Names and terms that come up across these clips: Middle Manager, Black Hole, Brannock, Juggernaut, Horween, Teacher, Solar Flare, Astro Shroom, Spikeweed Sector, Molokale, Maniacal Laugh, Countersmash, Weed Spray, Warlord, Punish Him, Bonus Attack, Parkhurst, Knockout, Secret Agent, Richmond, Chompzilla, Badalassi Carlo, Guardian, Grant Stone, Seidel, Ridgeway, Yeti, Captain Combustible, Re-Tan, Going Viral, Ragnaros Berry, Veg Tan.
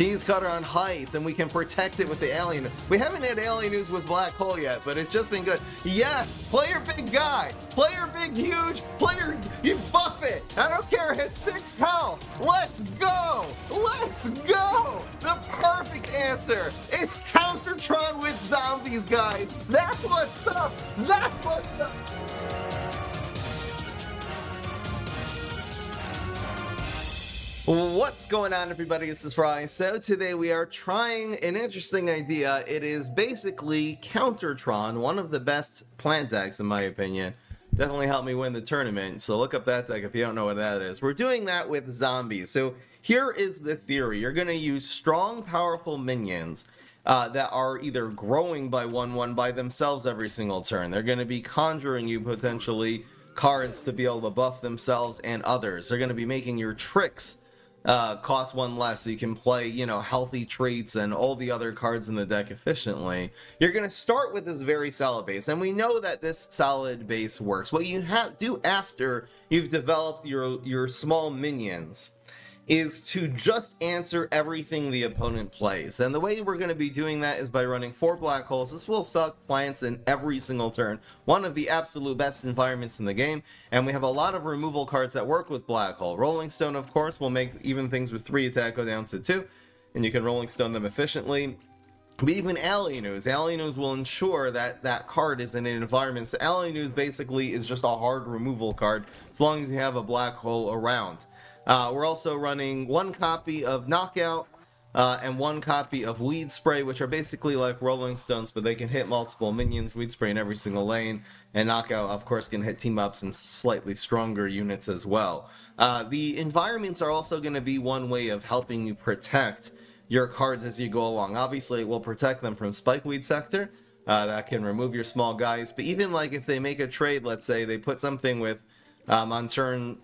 Cheese Cutter on Heights, and we can protect it with the Alienus. We haven't had Alienus with Black Hole yet, but it's just been good. Yes, player big guy, player big huge, player you buff it. I don't care, has 6 health. Let's go, let's go. The perfect answer. It's Countertron with zombies, guys. That's what's up. That's what's up. What's going on, everybody? This is Fry. So today we are trying an interesting idea. It is basically Countertron, one of the best plant decks in my opinion. Definitely helped me win the tournament, so look up that deck if you don't know what that is. We're doing that with zombies. So here is the theory. You're going to use strong, powerful minions that are either growing by 1/1 by themselves every single turn. They're going to be conjuring you potentially cards to be able to buff themselves and others. They're going to be making your tricks cost 1 less, so you can play, you know, Healthy Treats and all the other cards in the deck efficiently. You're going to start with this very solid base, and we know that this solid base works. What you have to do after you've developed your small minions is to just answer everything the opponent plays, and the way we're going to be doing that is by running 4 black holes. This will suck plants in every single turn, one of the absolute best environments in the game, and we have a lot of removal cards that work with Black Hole. Rolling Stone, of course, will make even things with 3 attack go down to 2, and you can Rolling Stone them efficiently. But even Alienus. Alienus will ensure that that card is in an environment. So Alienus basically is just a hard removal card as long as you have a Black Hole around. We're also running 1 copy of Knockout and 1 copy of Weed Spray, which are basically like Rolling Stones, but they can hit multiple minions. Weed Spray in every single lane, and Knockout, of course, can hit team-ups and slightly stronger units as well. The environments are also going to be one way of helping you protect your cards as you go along. Obviously, it will protect them from Spikeweed Sector. That can remove your small guys, but even like if they make a trade, let's say they put something with on turn...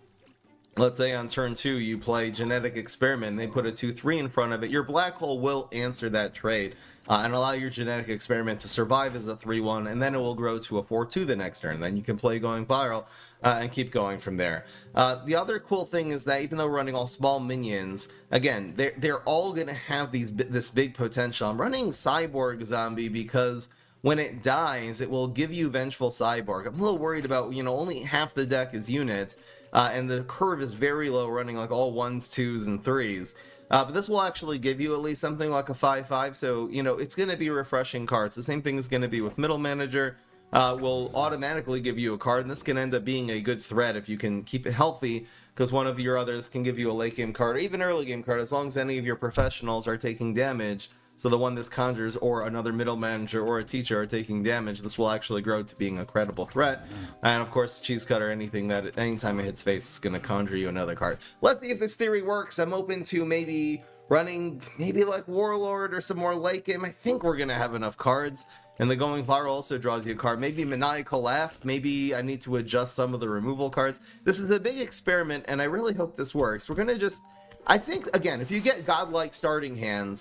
Let's say on turn 2 you play Genetic Experiment and they put a 2/3 in front of it. Your Black Hole will answer that trade and allow your Genetic Experiment to survive as a 3/1, and then it will grow to a 4/2 the next turn. Then you can play Going Viral and keep going from there. The other cool thing is that even though we're running all small minions, again, they're all going to have this big potential. I'm running Cyborg Zombie because when it dies, it will give you Vengeful Cyborg. I'm a little worried about, you know, only half the deck is units. And the curve is very low, running like all 1s, 2s, and 3s. But this will actually give you at least something like a 5/5, so, you know, it's going to be refreshing cards. The same thing is going to be with Middle Manager. Will automatically give you a card, and this can end up being a good threat if you can keep it healthy, because one of your others can give you a late-game card, or even early-game card, as long as any of your professionals are taking damage. So the one this conjures or another Middle Manager or a Teacher are taking damage, this will actually grow to being a credible threat. And of course, Cheese Cutter, anything that anytime it hits face is going to conjure you another card. Let's see if this theory works. I'm open to maybe running like Warlord or some more late game. I think we're going to have enough cards. And the Going Viral also draws you a card. Maybe Maniacal Laugh. Maybe I need to adjust some of the removal cards. This is the big experiment, and I really hope this works. We're going to just... I think, again, if you get godlike starting hands...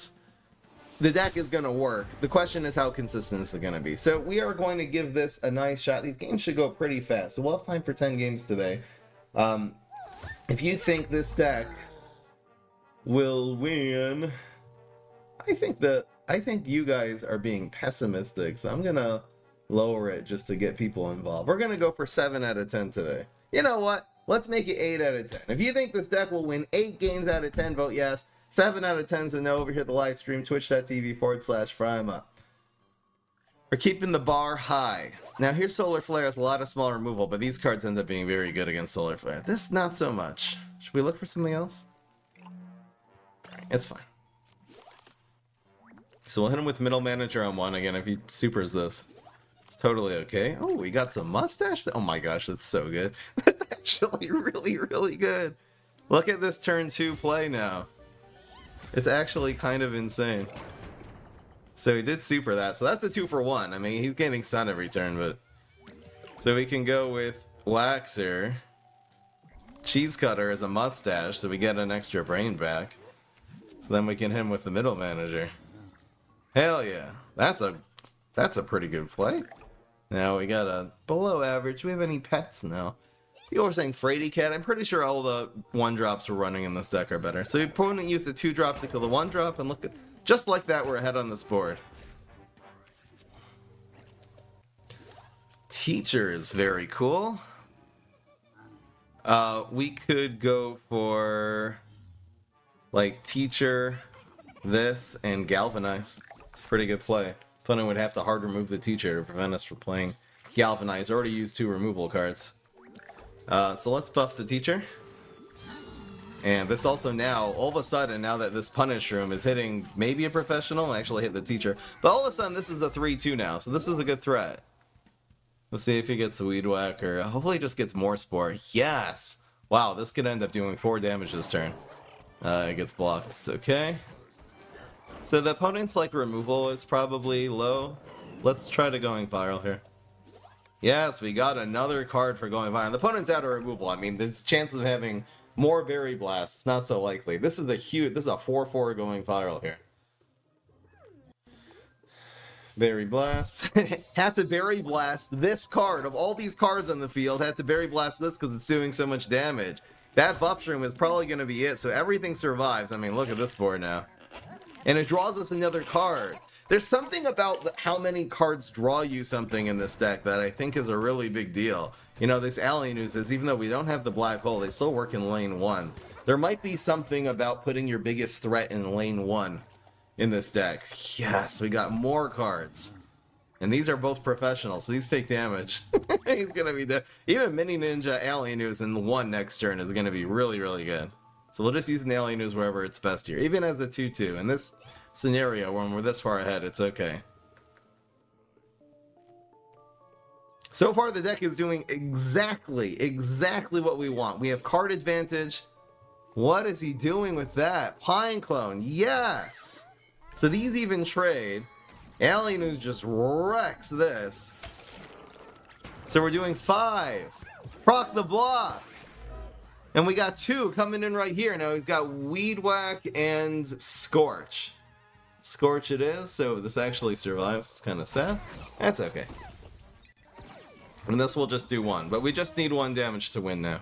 the deck is going to work. The question is how consistent is it going to be? So we are going to give this a nice shot. These games should go pretty fast. So we'll have time for 10 games today. If you think this deck will win, I think you guys are being pessimistic. So I'm going to lower it just to get people involved. We're going to go for 7 out of 10 today. You know what? Let's make it 8 out of 10. If you think this deck will win 8 games out of 10, vote yes. 7 out of 10's a no over here at the live stream, twitch.tv/FryMup. We're keeping the bar high. Now here's Solar Flare, has a lot of small removal, but these cards end up being very good against Solar Flare. This, not so much. Should we look for something else? It's fine. So we'll hit him with Middle Manager on 1 again if he supers this. It's totally okay. Oh, we got some mustache. Oh my gosh, that's so good. That's actually really, really good. Look at this turn 2 play now. It's actually kind of insane. So he did super that. So that's a 2 for 1. I mean, he's getting Sun every turn, but... So we can go with Waxer. Cheese Cutter is a mustache, so we get an extra brain back. So then we can hit him with the Middle Manager. Hell yeah. That's a pretty good play. Now we got a below average. Do we have any pets? No. People are saying Fraidy Cat. I'm pretty sure all the 1-drops we're running in this deck are better. So your opponent used the 2-drop to kill the 1-drop, and look at... Just like that, we're ahead on this board. Teacher is very cool. We could go for... like, Teacher, this, and Galvanize. It's a pretty good play. Opponent would have to hard remove the Teacher to prevent us from playing Galvanize. Already used 2 removal cards. So let's buff the Teacher. And this also now, all of a sudden, now that this Punish Him is hitting maybe a professional, actually hit the Teacher. But all of a sudden, this is a 3-2 now, so this is a good threat. Let's see if he gets a Weed Whacker. Hopefully he just gets more Spore. Yes! Wow, this could end up doing 4 damage this turn. It gets blocked. It's okay. So the opponent's, like, removal is probably low. Let's try to Going Viral here. Yes, we got another card for Going Viral. The opponent's out of removal. I mean, there's chances of having more Berry Blast. It's not so likely. This is a huge... This is a 4-4 Going Viral here. Berry Blast. Have to Berry Blast this card. Of all these cards on the field, have to Berry Blast this because it's doing so much damage. That Buff Shroom is probably going to be it, so everything survives. I mean, look at this board now. And it draws us another card. There's something about how many cards draw you something in this deck that I think is a really big deal. You know, this Alienus is, even though we don't have the Black Hole, they still work in lane 1. There might be something about putting your biggest threat in lane 1 in this deck. Yes, we got more cards. And these are both professionals, so these take damage. He's going to be dead. Even Mini Ninja Alienus in 1 next turn is going to be really, really good. So we'll just use an Alienus wherever it's best here. Even as a 2-2. And this... scenario when we're this far ahead, it's okay. So far the deck is doing exactly what we want. We have card advantage. What is he doing with that? Pine Clone, yes! So these even trade. Alienus just wrecks this. So we're doing 5. Proc the block! And we got 2 coming in right here. Now he's got Weed Whack and Scorch. Scorch it is, so this actually survives. It's kind of sad. That's okay. And this will just do 1, but we just need 1 damage to win now.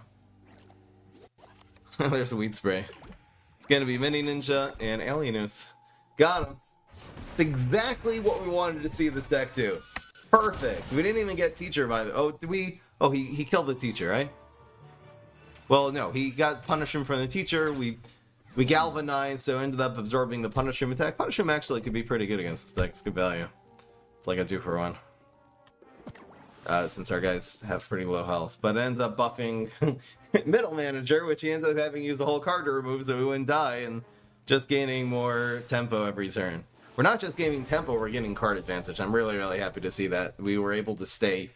There's a Weed Spray. It's gonna be Mini Ninja and Alienus. Got him. It's exactly what we wanted to see this deck do. Perfect. We didn't even get Teacher by the... Oh, did we... Oh, he killed the Teacher, right? Well, no, he got Punish Him from the Teacher. We Galvanized, so ended up absorbing the Punish Him attack. Punish Him actually could be pretty good against this deck. It's good value. It's like a 2-for-1. Since our guys have pretty low health. But ends up buffing Middle Manager, which he ends up having used a whole card to remove so we wouldn't die, and just gaining more tempo every turn. We're not just gaining tempo, we're getting card advantage. I'm really, really happy to see that. We were able to stay,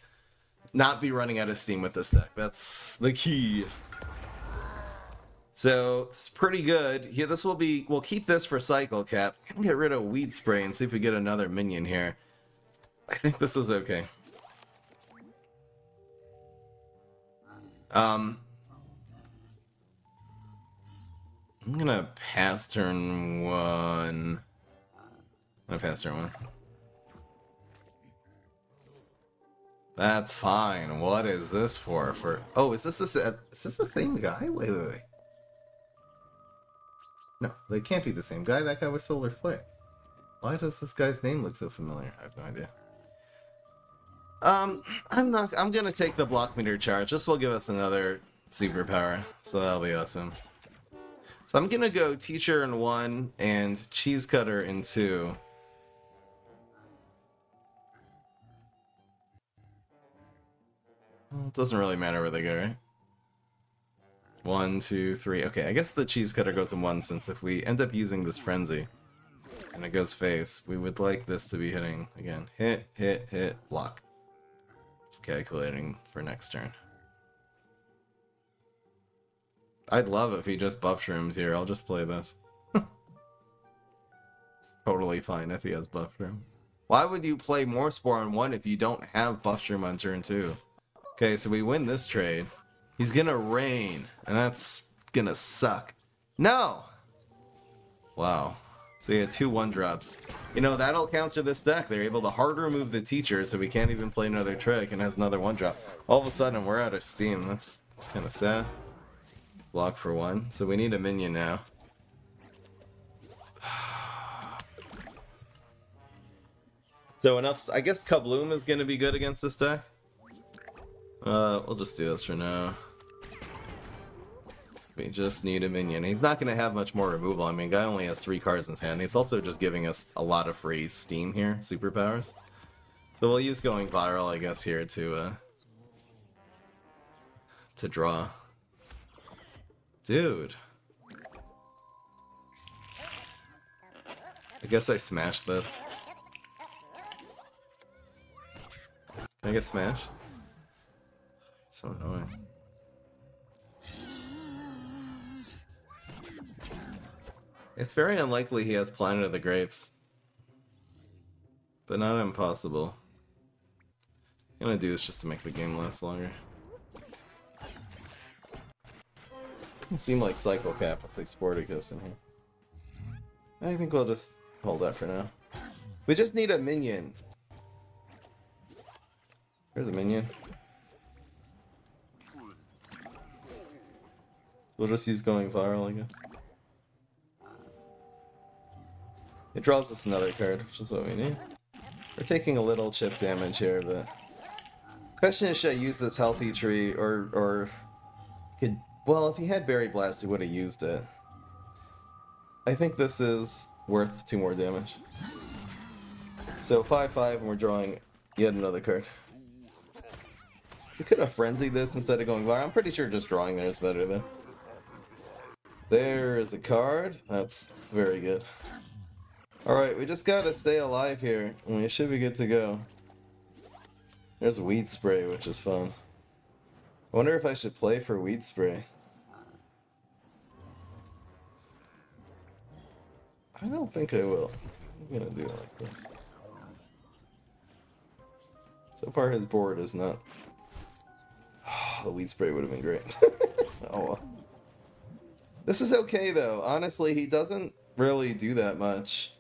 not be running out of steam with this deck. That's the key. So it's pretty good. Here, this will be... We'll keep this for Cycle Cap. I'm gonna get rid of Weed Spray and see if we get another minion here. I think this is okay. I'm gonna pass turn 1. I'm gonna pass turn 1. That's fine. What is this for? Oh, is this the same guy? Wait. No, they can't be the same guy. That guy was Solar Flare. Why does this guy's name look so familiar? I have no idea. I'm gonna take the block meter charge. This will give us another superpower, so that'll be awesome. So I'm gonna go Teacher in 1 and Cheese Cutter in 2. Well, it doesn't really matter where they go, right? 1, 2, 3. Okay, I guess the Cheese Cutter goes in 1, since if we end up using this Frenzy and it goes face, we would like this to be hitting again. Hit, hit, hit, block. Just calculating for next turn. I'd love if he just Buff Shrooms here. I'll just play this. It's totally fine if he has Buff Shroom. Why would you play more Spore on 1 if you don't have Buff Shroom on turn 2? Okay, so we win this trade. He's gonna rain, and that's gonna suck. No! Wow. So you had 2 1-drops. You know, that'll counter this deck. They're able to hard remove the Teacher, so we can't even play another trick, and has another 1-drop. All of a sudden, we're out of steam. That's It's kind of sad. Block for one. So we need a minion now. So enough. I guess Kabloom is going to be good against this deck. We'll just do this for now. We just need a minion. He's not going to have much more removal. I mean, guy only has 3 cards in his hand. He's also just giving us a lot of free steam here, superpowers. So we'll use Going Viral, I guess, here to draw. Dude. I guess I smashed this. Can I get smashed? So annoying. It's very unlikely he has Planet of the Grapes. But not impossible. I'm gonna do this just to make the game last longer. Doesn't seem like Cycle Cap if they Spore exists in here. I think we'll just hold that for now. We just need a minion. There's a minion. We'll just use Going Viral, I guess. It draws us another card, which is what we need. We're taking a little chip damage here, but... Question is, should I use this Healthy Tree, or... Could... Well, if he had Berry Blast, he would have used it. I think this is worth 2 more damage. So 5-5, and we're drawing yet another card. We could have frenzied this instead of Going Viral. I'm pretty sure just drawing there is better, though. There is a card. That's very good. Alright, we just gotta stay alive here, and we should be good to go. There's Weed Spray, which is fun. I wonder if I should play for Weed Spray. I don't think I will. I'm gonna do it like this. So far his board is not... Oh, the Weed Spray would have been great. Oh well. This is okay though. Honestly, he doesn't really do that much.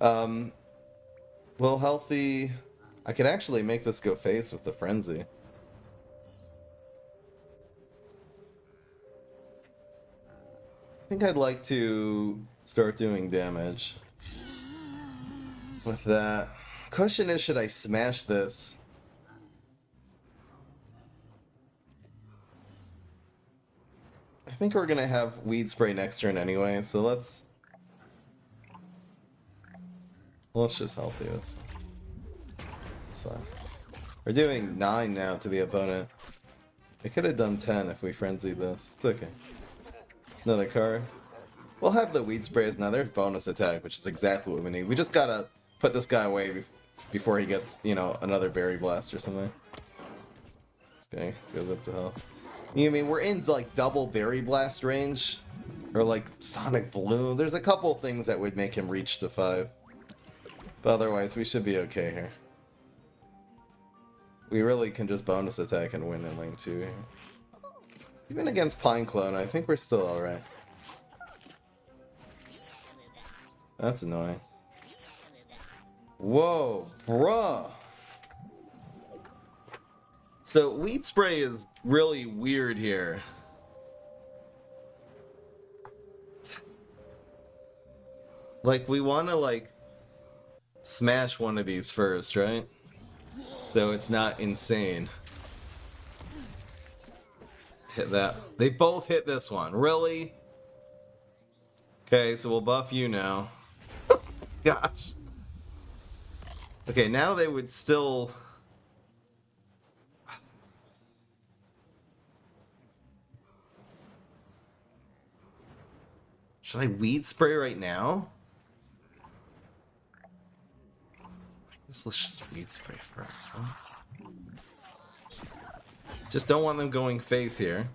Well, Healthy... I could actually make this go face with the Frenzy. I think I'd like to start doing damage with that. Question is, should I smash this? I think we're gonna have Weed Spray next turn anyway, so let's just Healthy this. It's fine. We're doing 9 now to the opponent. I could have done 10 if we frenzied this. It's okay. It's another card. We'll have the Weed Sprays now. There's bonus attack, which is exactly what we need. We just gotta put this guy away before he gets, you know, another Berry Blast or something. Okay, goes up to hell. You know what I mean? We're in, like, double Berry Blast range. Or, like, Sonic Bloom. There's a couple things that would make him reach to 5. But otherwise, we should be okay here. We really can just bonus attack and win in lane 2 here. Even against Pine Clone, I think we're still alright. That's annoying. Whoa, bruh! So, Weed Spray is really weird here. Like, we want to, like, smash one of these first, right? So it's not insane. Hit that. They both hit this one. Really? Okay, so we'll buff you now. Gosh. Okay, now they would still... Should I Weed Spray right now? I guess let's just Weed Spray first, right? Just don't want them going face here.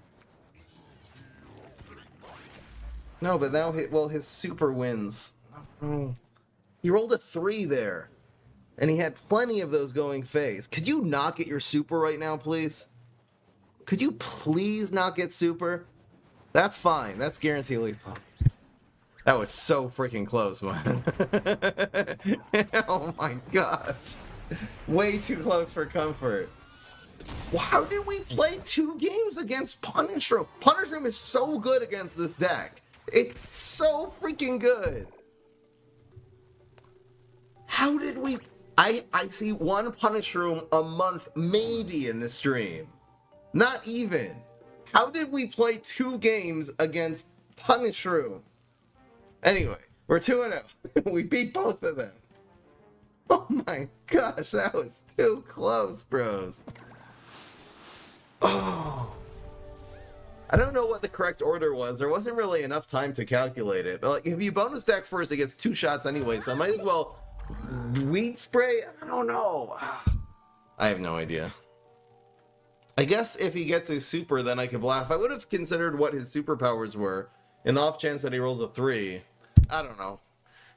No, but now, well, his super wins. Oh. He rolled a 3 there. And he had plenty of those going face. Could you not get your super right now, please? Could you please not get super? That's fine. That's guaranteed lethal. That was so freaking close, man. Oh my gosh. Way too close for comfort. How did we play 2 games against Punish Him? Punish Him is so good against this deck. It's so freaking good. How did we... I see 1 Punish Him a month, maybe, in the stream. Not even. How did we play 2 games against Punish Him? Anyway, we're 2-0. We beat both of them. Oh my gosh, that was too close, bros. Oh, I don't know what the correct order was. There wasn't really enough time to calculate it. But like, if you bonus stack first, it gets 2 shots anyway, so I might as well weed spray. I don't know. I have no idea. I guess if he gets a super, then I could bluff. I would have considered what his superpowers were in the off chance that he rolls a 3. I don't know.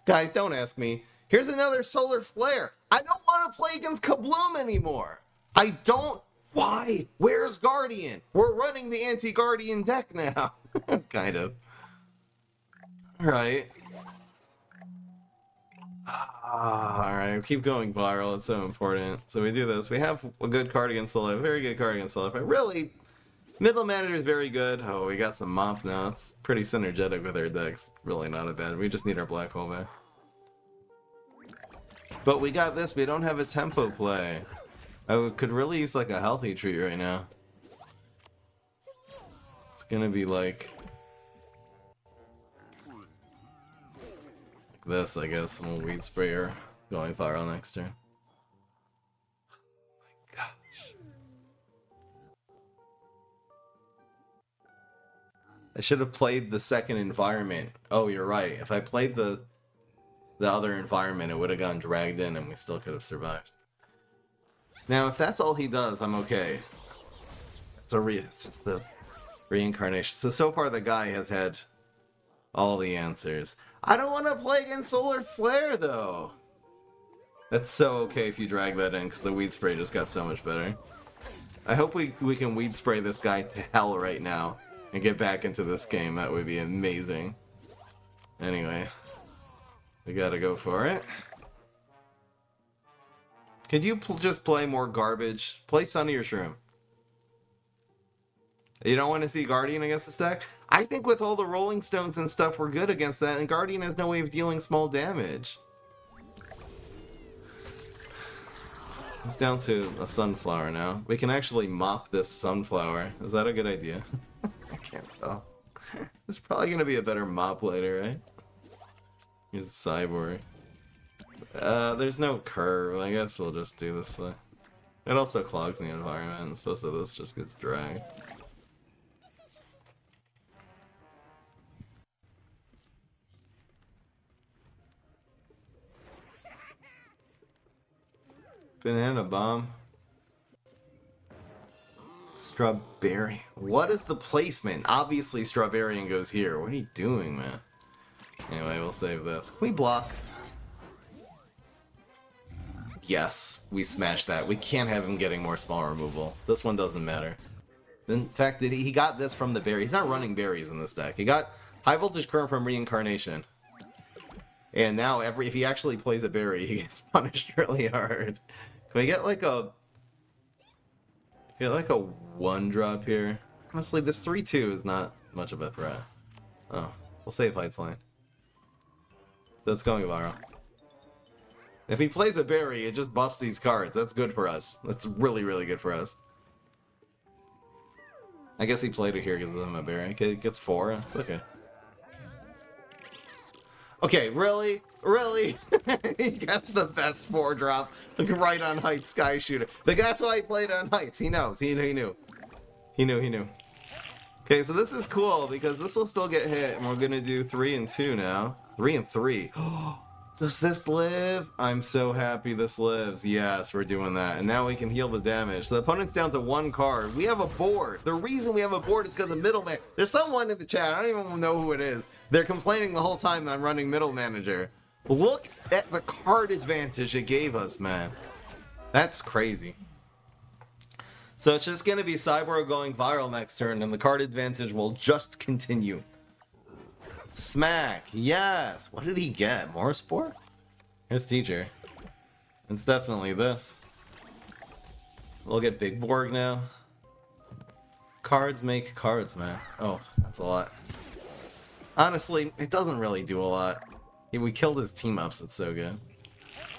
Guys, don't ask me. Here's another Solar Flare. I don't want to play against Kabloom anymore. I don't. Why? Where's Guardian? We're running the anti-Guardian deck now. That's kind of. Alright. Alright, keep going viral. It's so important. So we do this. We have a good card against Solar. Very good card against Solar. But really, Middle Manager is very good. Oh, we got some Mop now. It's pretty synergetic with our decks. Really not a bad. We just need our Black Hole back. But we got this. We don't have a tempo play. I could really use like a healthy treat right now. It's gonna be like this, I guess, and we'll weed spray or going viral next turn. Oh my gosh. I should have played the second environment. Oh, you're right. If I played the other environment, it would have gotten dragged in and we still could have survived. Now, if that's all he does, I'm okay. It's the reincarnation. So far the guy has had all the answers. I don't want to play against Solar Flare, though. That's so okay if you drag that in, because the Weed Spray just got so much better. I hope we can Weed Spray this guy to hell right now and get back into this game. That would be amazing. Anyway, we gotta go for it. Could you just play more garbage? Play Sunny or Shroom. You don't want to see Guardian against this deck? I think with all the Rolling Stones and stuff, we're good against that, and Guardian has no way of dealing small damage. It's down to a Sunflower now. We can actually mop this Sunflower. Is that a good idea? I can't tell. There's probably going to be a better mop later, right? Here's a Cyborg. There's no curve. I guess we'll just do this play. It also clogs the environment, and supposed to this just gets dragged. Banana Bomb. Strawberry. What is the placement? Obviously, Strawberrian goes here. What are you doing, man? Anyway, we'll save this. Can we block? Yes, we smashed that. We can't have him getting more small removal. This one doesn't matter. In fact, he got this from the berry. He's not running berries in this deck. He got high voltage current from reincarnation. And now if he actually plays a berry, he gets punished really hard. Can we get like a 1-drop here? Honestly, this 3-2 is not much of a threat. Oh, we'll save Heightline. So it's going viral. If he plays a berry, it just buffs these cards. That's good for us. That's really, really good for us. I guess he played it here because I'm a berry. Okay, it gets 4. It's okay. Okay, really? Really? He gets the best 4-drop right on Heights Sky Shooter. Like, that's why he played on Heights. He knows. He knew. Okay, so this is cool because this will still get hit, and we're going to do 3 and 2 now. 3 and 3. Oh! Does this live? I'm so happy this lives. Yes, we're doing that. And now we can heal the damage. So the opponent's down to 1 card. We have a board. The reason we have a board is because of Middle Manager. There's someone in the chat. I don't even know who it is. They're complaining the whole time that I'm running Middle Manager. Look at the card advantage it gave us, man. That's crazy. So it's just going to be Cyborg going viral next turn, and the card advantage will just continue. Smack, yes! What did he get? More Spore? Here's Teacher. It's definitely this. We'll get Big Borg now. Cards make cards, man. Oh, that's a lot. Honestly, it doesn't really do a lot. We killed his team-ups, it's so good.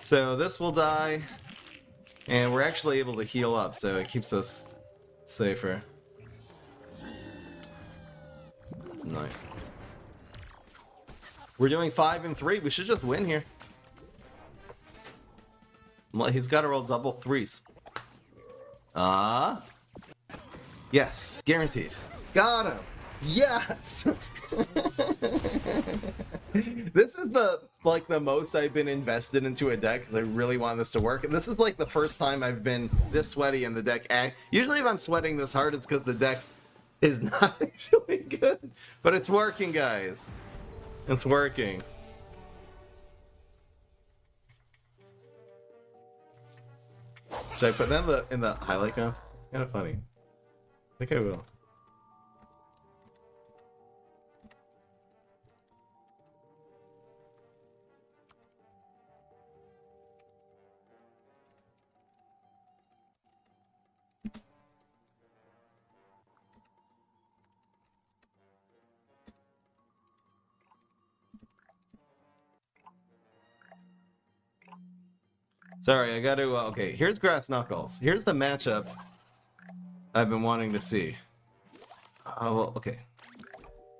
So this will die, and we're actually able to heal up, so it keeps us safer. That's nice. We're doing 5 and 3. We should just win here. He's got to roll double threes. Yes, guaranteed. Got him. Yes. This is the most I've been invested into a deck because I really want this to work. This is like the first time I've been this sweaty in the deck. Usually, if I'm sweating this hard, it's because the deck is not actually good. But it's working, guys. It's working. Should I put that in the highlight now? Kind of funny. I think I will. Sorry, I got to... okay, here's Grass Knuckles. Here's the matchup I've been wanting to see. Well, okay.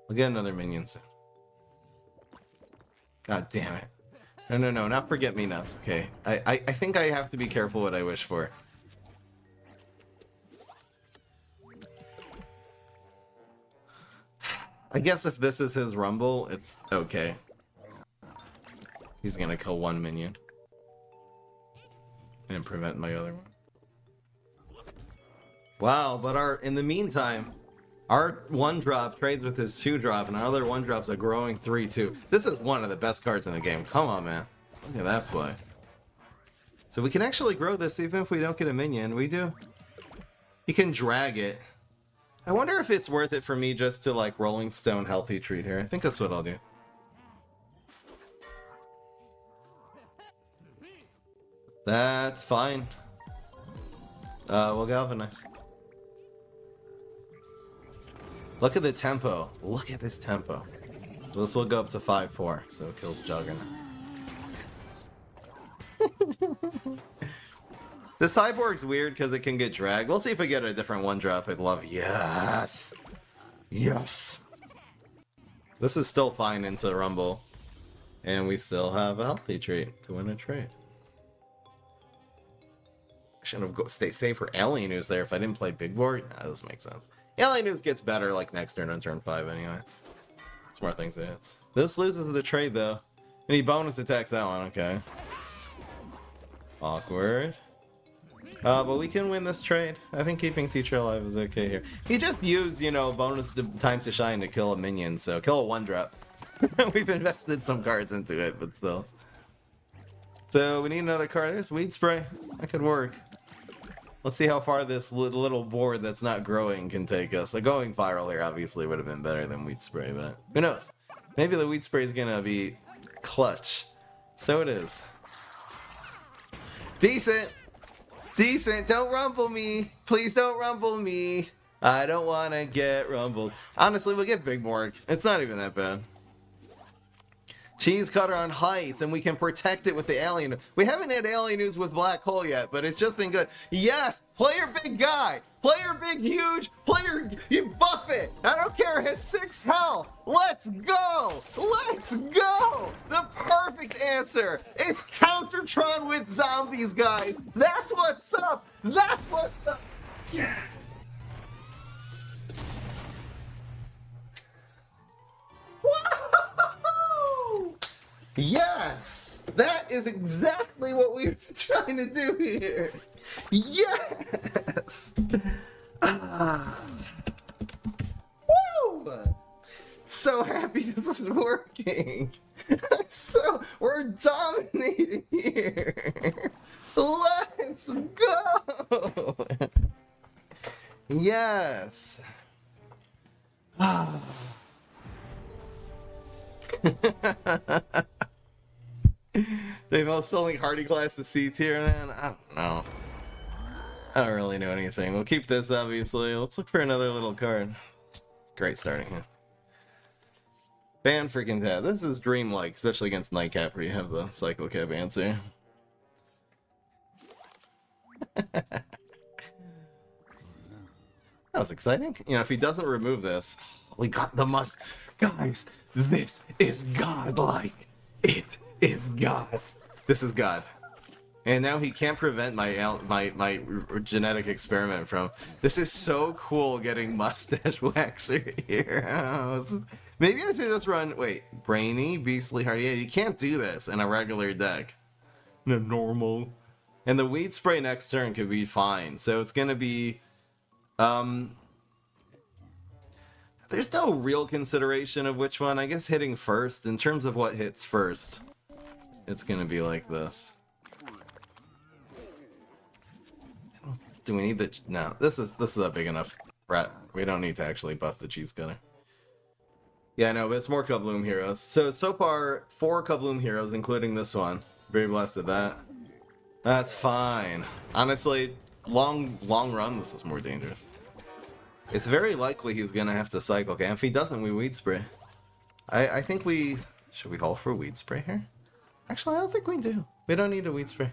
We'll get another minion soon. God damn it. No, no, no, not Forget-Me-Nots, okay? I think I have to be careful what I wish for. I guess if this is his Rumble, it's okay. He's gonna kill one minion. And prevent my other one. Wow, but in the meantime, our 1-drop trades with his 2-drop, and our other 1-drops a growing 3-2. This is one of the best cards in the game. Come on, man. Look at that play. So we can actually grow this even if we don't get a minion. We do. You can drag it. I wonder if it's worth it for me just to, like, Rolling Stone Healthy Treat here. I think that's what I'll do. That's fine. We'll Galvanize. Look at the tempo. Look at this tempo. So this will go up to 5-4, so it kills Juggernaut. The cyborg's weird because it can get dragged. We'll see if we get a different 1-drop. I'd love it. Yes! Yes! This is still fine into Rumble. And we still have a Healthy Treat to win a trade. I shouldn't have stayed safe for Alienus there if I didn't play Big Board. Nah, this makes sense. Alienus gets better like next turn on turn 5 anyway. Smart things to hit. This loses the trade though. And he bonus attacks that one, okay. Awkward. But we can win this trade. I think keeping Teacher alive is okay here. He just used, you know, bonus time to shine to kill a minion, so kill a 1-drop. We've invested some cards into it, but still. So we need another card. There's Weed Spray. That could work. Let's see how far this little board that's not growing can take us. So Going Viral here obviously would have been better than Weed Spray, but who knows? Maybe the Weed Spray is gonna be clutch. So it is. Decent. Decent. Don't rumble me. Please don't rumble me. I don't want to get rumbled. Honestly, we'll get Big Borg. It's not even that bad. Cheese Cutter on heights, and we can protect it with the Alien. We haven't had Alienus with Black Hole yet, but it's just been good. Yes! Player big guy! Player big huge! Player you buff it! I don't care, his 6 health! Let's go! Let's go! The perfect answer! It's Countertron with zombies, guys! That's what's up! That's what's up! Yes! Yes! That is exactly what we were trying to do here! Yes! Woo! So happy this is working! We're dominating here! Let's go! Yes! They've all selling Hardy Class to C tier, man. I don't know. I don't really know anything. We'll keep this, obviously. Let's look for another little card. Great starting here. Ban freaking tab. This is dreamlike, especially against Nightcap where you have the Cycle Cap answer. That was exciting. You know, if he doesn't remove this, we got the must. Guys, this is godlike. It is God. This is God. And now he can't prevent my genetic experiment from. This is so cool getting Mustache Waxer here. Oh, maybe I should just run. Wait, Brainy, Beastly, Hardy. Yeah, you can't do this in a regular deck. No, normal. And the Weed Spray next turn could be fine. So it's gonna be. There's no real consideration of which one. I guess hitting first. In terms of what hits first, it's gonna be like this. Do we need the... No, this is a big enough threat. We don't need to actually buff the Cheese Cutter. Yeah, I know, but it's more Kabloom Heroes. So far, 4 Kabloom Heroes, including this one. Very blessed at that. That's fine. Honestly, long run, this is more dangerous. It's very likely he's going to have to Cycle Cap. If he doesn't, we Weed Spray. I think we... Should we haul for Weed Spray here? Actually, I don't think we do. We don't need a Weed Spray.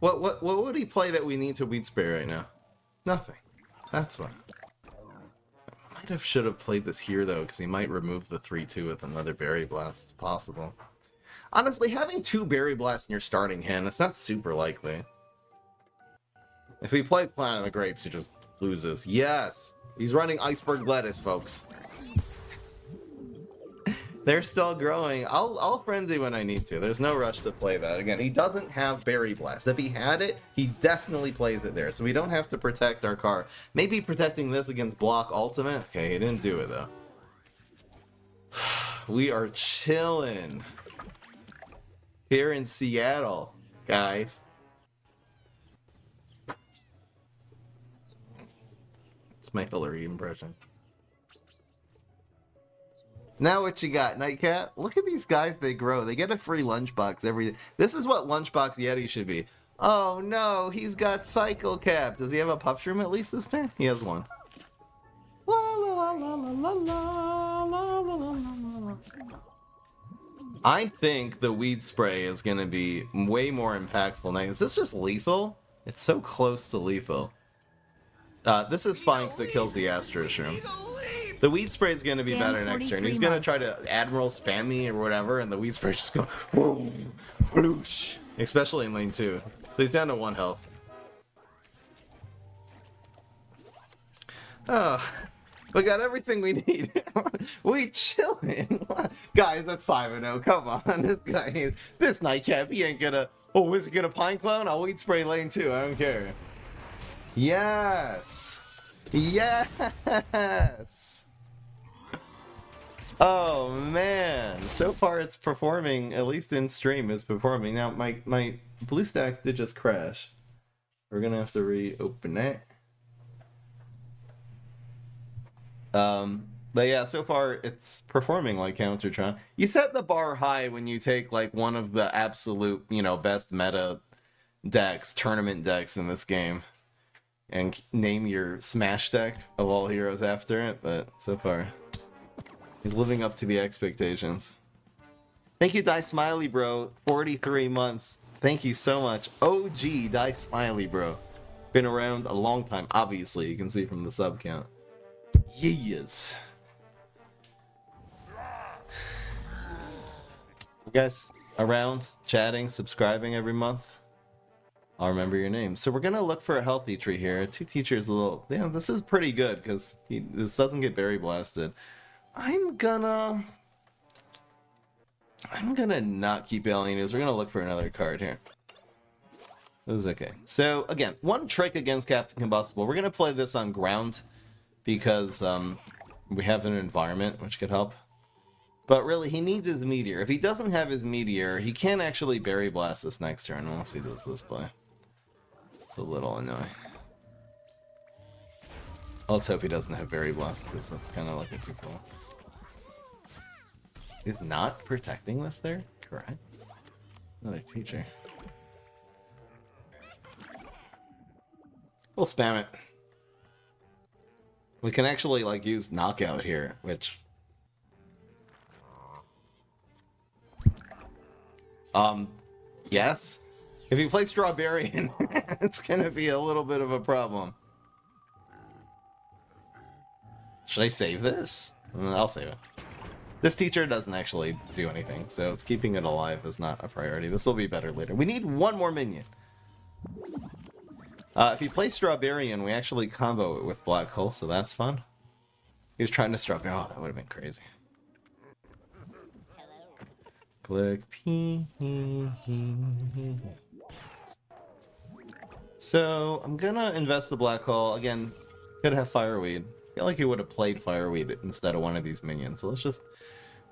What would he play that we need to Weed Spray right now? Nothing. That's why. I should have played this here though, because he might remove the 3-2 with another Berry Blast. It's possible. Honestly, having 2 Berry Blasts in your starting hand, it's not super likely. If he plays Planet of the Grapes, he just loses. Yes! He's running Iceberg Lettuce, folks. They're still growing. I'll frenzy when I need to. There's no rush to play that. Again, he doesn't have Berry Blast. If he had it, he definitely plays it there. So we don't have to protect our card. Maybe protecting this against block ultimate. Okay, he didn't do it though. We are chilling here in Seattle, guys. It's my Hillary impression. Now what you got, Nightcap? Look at these guys, they grow. They get a free lunchbox every... This is what Lunchbox Yeti should be. Oh no, he's got Cycle Cap. Does he have a Buff Shroom at least this turn? He has one. La la la la la la la la la la. I think the Weed Spray is going to be way more impactful now. Is this just lethal? It's so close to lethal. This is fine because it kills the Astro Shroom. The Weed Spray is going to be better next turn. He's going to try to Admiral spam me or whatever, and the Weed Spray just goes... Whoosh! Especially in lane 2. So he's down to 1 health. Oh, we got everything we need. We chillin'. Guys, that's 5-0. Come on. This Nightcap, he ain't gonna... Oh, is he gonna Pine Clone? I'll Weed Spray lane 2. I don't care. Yes! Yes! Oh man, so far it's performing, at least in stream it's performing. Now my BlueStacks did just crash. We're gonna have to reopen it. But yeah, so far it's performing like Countertron. You set the bar high when you take like one of the absolute, you know, best meta decks, tournament decks in this game. And name your Smash deck of all heroes after it, but so far... He's living up to the expectations. Thank you, Die Smiley Bro. 43 months. Thank you so much. OG Die Smiley Bro. Been around a long time, obviously. You can see from the sub count. Years. You guys around, chatting, subscribing every month? I'll remember your name. So we're going to look for a healthy treat here. 2 teachers a little... Damn, this is pretty good because this doesn't get berry blasted. I'm gonna not keep Alienus. We're gonna look for another card here. This is okay. So again, one trick against Captain Combustible. We're gonna play this on ground because we have an environment which could help. But really, he needs his meteor. If he doesn't have his meteor, he can't actually berry blast this next turn unless he does this play. It's a little annoying. Let's hope he doesn't have berry blast because that's kind of looking too cool. Is not protecting this there? Correct. Another teacher. We'll spam it. We can actually, like, use Knockout here, which... yes. If you play Strawberrian, it's gonna be a little bit of a problem. Should I save this? I'll save it. This teacher doesn't actually do anything, so it's keeping it alive is not a priority. This will be better later. We need one more minion. If you play Strawberrian, we actually combo it with Black Hole, so that's fun. He was trying to Strawberry. Oh, that would have been crazy. Click P. So I'm gonna invest the Black Hole again. Could have Fireweed. I feel like he would have played Fireweed instead of one of these minions. So let's just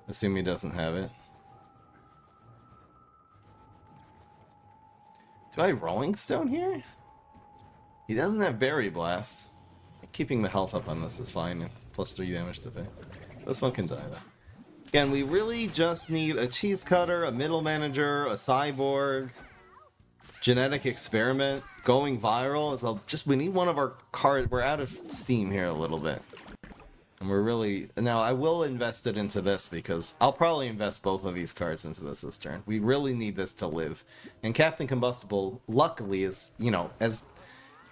assume he doesn't have it. Do I Rolling Stone here? He doesn't have Berry Blast. Keeping the health up on this is fine. Plus 3 damage to things. This one can die though. Again, we really just need a Cheese Cutter, a Middle Manager, a Cyborg, Genetic Experiment, Going Viral. So just we need one of our cards. We're out of steam here a little bit. And we're really... Now, I will invest it into this because I'll probably invest both of these cards into this turn. We really need this to live. And Captain Combustible, luckily, is, you know, as...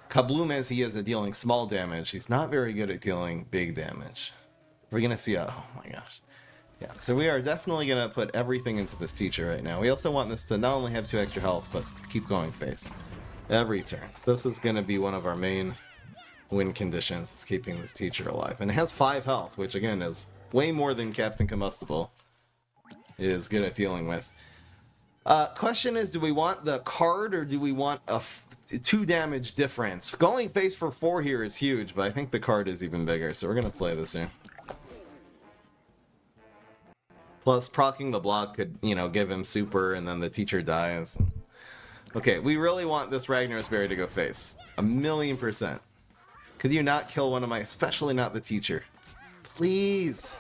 Kabloom as he is at dealing small damage, he's not very good at dealing big damage. We're gonna see a... oh my gosh. Yeah, so we are definitely gonna put everything into this teacher right now. We also want this to not only have 2 extra health, but keep going face. Every turn. This is gonna be one of our main win conditions, is keeping this teacher alive. And it has 5 health, which again is way more than Captain Combustible is good at dealing with. Question is, do we want the card or do we want a 2 damage difference? Going face for 4 here is huge, but I think the card is even bigger, so we're gonna play this here. Plus, proccing the block could, you know, give him super, and then the teacher dies. Okay, we really want this Ragnaros Berry to go face. 1,000,000%. Could you not kill one of my... especially not the teacher? Please!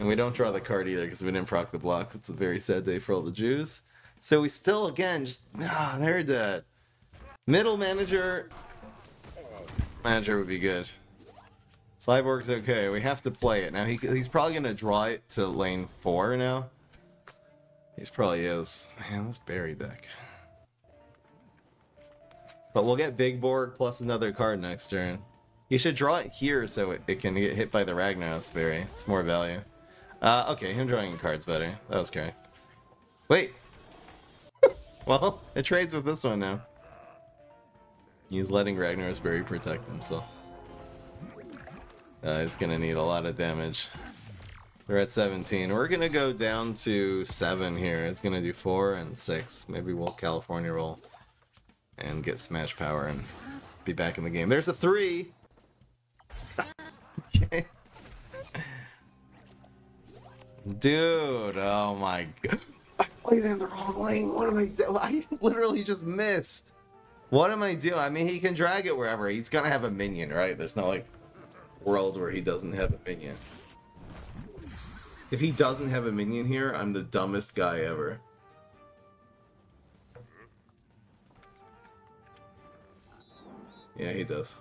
And we don't draw the card either, because we didn't proc the block. It's a very sad day for all the Jews. So we still, again, just... ah, they're dead. Middle Manager... Manager would be good. Cyborg's okay. We have to play it. Now, he's probably going to draw it to lane 4 now. He's probably is. Man, let's Berry deck. But we'll get Big Borg plus another card next turn. You should draw it here so it can get hit by the Ragnaros Berry. It's more value. Okay, him drawing cards better. That was correct. Wait! Well, it trades with this one now. He's letting Ragnaros Berry protect himself. He's gonna need a lot of damage. We're at 17. We're gonna go down to 7 here. It's gonna do 4 and 6. Maybe we'll California roll and get smash power and be back in the game. There's a 3. Okay. Dude, oh my god. I played in the wrong lane. What am I doing? I literally just missed. What am I doing? I mean, he can drag it wherever. He's gonna have a minion, right? There's no, like, world where he doesn't have a minion. If he doesn't have a minion here, I'm the dumbest guy ever. Yeah, he does.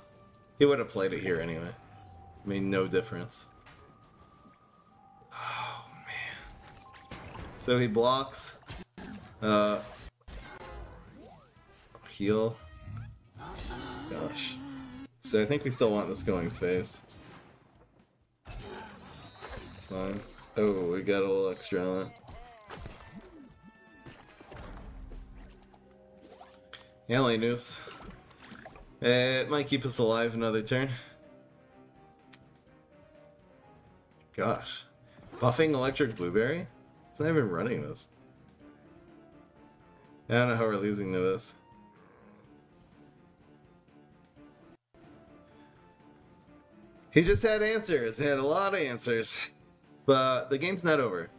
He would have played it here anyway. Made no difference. Oh, man. So he blocks. Heal. Gosh. So I think we still want this going face. It's fine. Oh, we got a little extra on it. Alienus. It might keep us alive another turn. Gosh. Buffing Electric Blueberry? It's not even running this. I don't know how we're losing to this. He just had answers. He had a lot of answers. But the game's not over.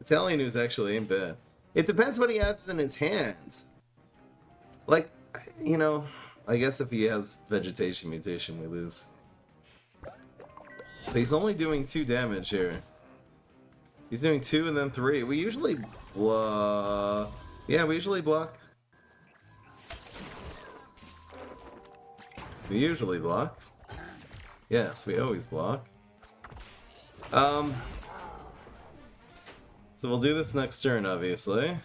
Italian news actually ain't bad. It depends what he has in his hands. Like, you know, I guess if he has Vegetation Mutation, we lose. But he's only doing 2 damage here. He's doing 2 and then 3. We usually... yeah, we usually block. We usually block. Yes, we always block. So we'll do this next turn, obviously.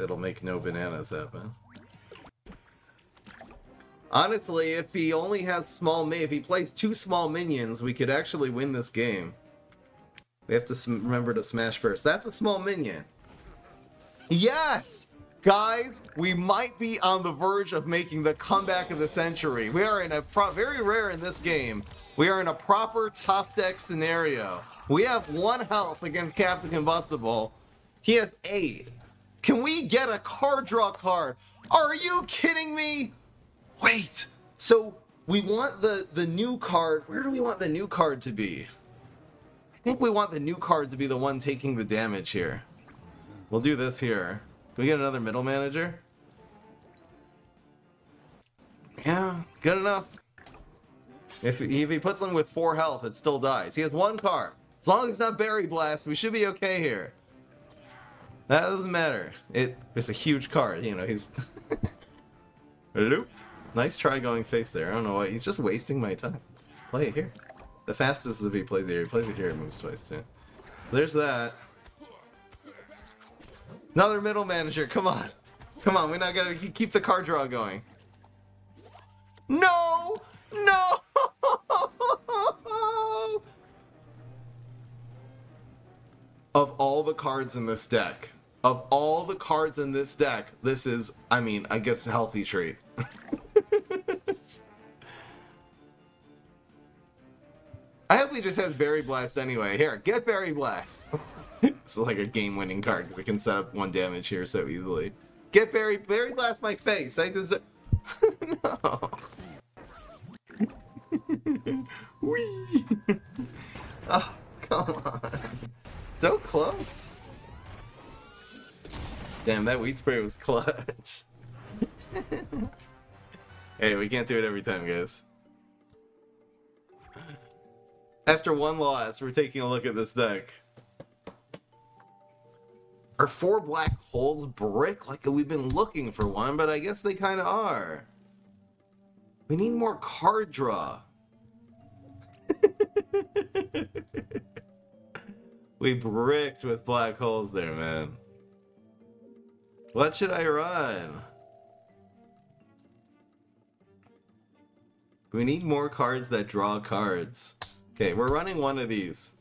It'll make no bananas happen. Honestly, if he only has small minions, if he plays two small minions, we could actually win this game. We have to remember to smash first. That's a small minion. Yes! Guys, we might be on the verge of making the comeback of the century. We are in a very rare in this game. We are in a proper top deck scenario. We have 1 health against Captain Combustible. He has 8. Can we get a card draw card? Are you kidding me? Wait, so we want the new card. Where do we want the new card to be? I think we want the new card to be the one taking the damage here. We'll do this here. Can we get another Middle Manager? Yeah, good enough. If he puts him with 4 health, it still dies. He has 1 card. As long as it's not Berry Blast, we should be okay here. That doesn't matter. It's a huge card, you know, he's... Loop. Nice try going face there. I don't know why. He's just wasting my time. Play it here. The fastest is if he plays it here. He plays it here and moves twice too. So there's that. Another Middle Manager. Come on. Come on. We're not going to keep the card draw going. No! No! Of all the cards in this deck. Of all the cards in this deck, this is, I mean, I guess a Healthy Treat. I hope he just has Berry Blast anyway. Here, get Berry Blast. It's like a game-winning card because it can set up 1 damage here so easily. Get Berry Blast my face. I deserve... No. Whee! Oh, come on. So close. Damn, that Weed Spray was clutch. Hey, we can't do it every time, guys. After 1 loss, we're taking a look at this deck. Are 4 black holes brick? Like, we've been looking for one, but I guess they kind of are. We need more card draw. We bricked with black holes there, man. What should I run? We need more cards that draw cards. Okay, we're running one of these.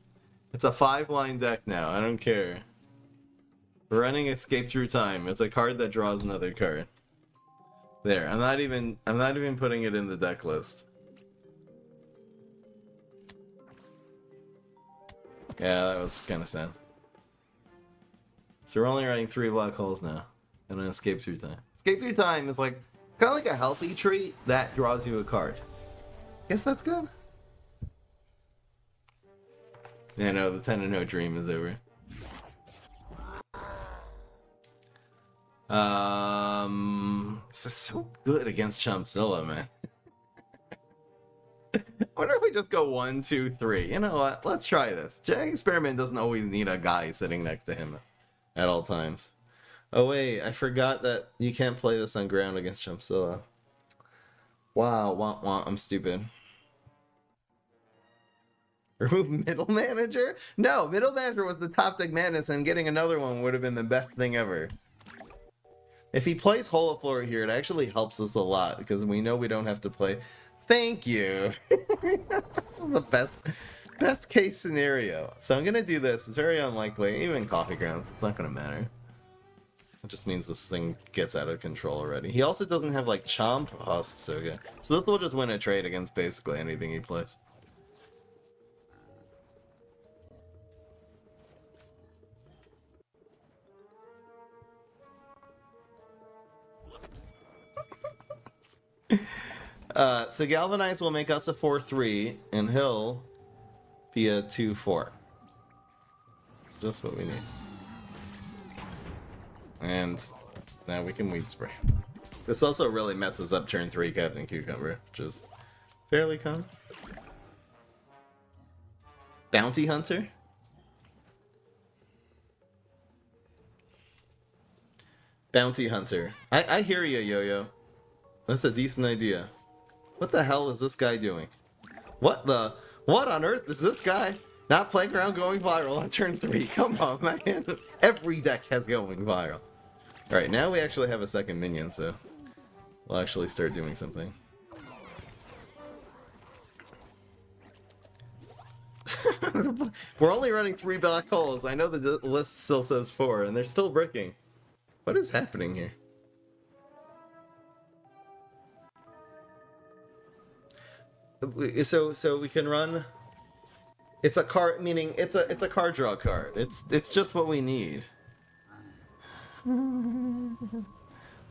It's a 5-line deck now, I don't care. We're running Escape Through Time. It's a card that draws another card. There, I'm not even putting it in the deck list. Yeah, that was kinda sad. So we're only running 3 black holes now. And an Escape Through Time. Escape Through Time is like kind of like a Healthy Treat that draws you a card. Guess that's good. Yeah, no, the 10-0 dream is over. This is so good against Chumpzilla, man. I wonder if we just go 1, 2, 3. You know what? Let's try this. Genetic Experiment doesn't always need a guy sitting next to him at all times. Oh wait, I forgot that you can't play this on ground against Chumpzilla. Wow, womp, I'm stupid. Remove Middle Manager? No, Middle Manager was the top deck madness and getting another one would have been the best thing ever. If he plays Holoflora here, it actually helps us a lot because we know we don't have to play. Thank you! This is the best case scenario. So I'm gonna do this. It's very unlikely. Even Coffee Grounds, it's not gonna matter. It just means this thing gets out of control already. He also doesn't have, like, Chomp. Oh, so good. So this will just win a trade against basically anything he plays. So Galvanize will make us a 4-3, and he'll be a 2-4. Just what we need. And now we can Weed Spray. This also really messes up turn 3 Captain Cucumber, which is fairly common. Bounty Hunter? Bounty Hunter. I hear you, Yo-Yo. That's a decent idea. What the hell is this guy doing? What the? What on earth is this guy? Not playing around Going Viral on turn 3. Come on, man. Every deck has Going Viral. Alright, now we actually have a second minion, so we'll actually start doing something. We're only running 3 black holes. I know the list still says 4, and they're still bricking. What is happening here? So we can run. It's a card, meaning it's a card draw card. It's just what we need.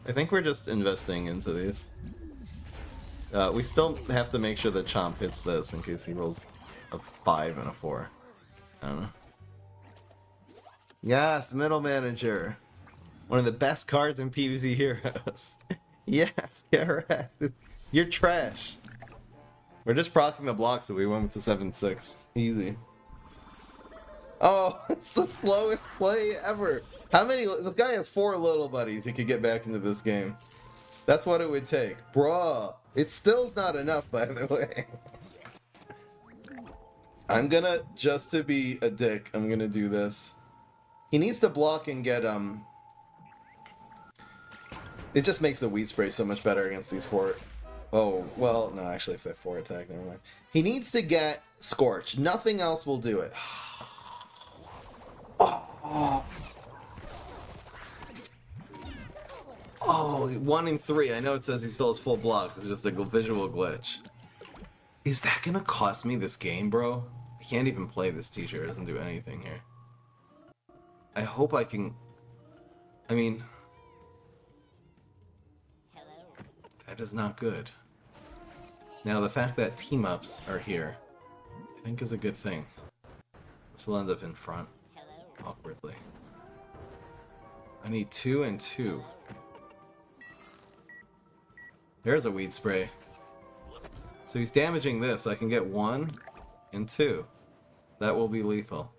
I think we're just investing into these. We still have to make sure that Chomp hits this in case he rolls a 5 and a 4. I don't know. Yes, Middle Manager. One of the best cards in PvZ Heroes. Yes, correct. You're trash. We're just proccing the block so we win with the 7-6. Easy. Oh, it's the slowest play ever. How many? This guy has 4 little buddies he could get back into this game. That's what it would take. Bruh. It still's not enough, by the way. I'm gonna, just to be a dick, I'm gonna do this. He needs to block and get, It just makes the Weed Spray so much better against these 4... Oh, well, no, actually, if they have 4 attack, never mind. He needs to get Scorch. Nothing else will do it. Oh. Oh, 1 and 3. I know it says he still has full blocks. It's just a visual glitch. Is that gonna cost me this game, bro? I can't even play this teacher. It doesn't do anything here. I hope I can... I mean... That is not good. Now, the fact that team-ups are here, I think is a good thing. This will end up in front, awkwardly. I need 2 and 2. There's a Weed Spray. So he's damaging this. I can get 1 and 2. That will be lethal.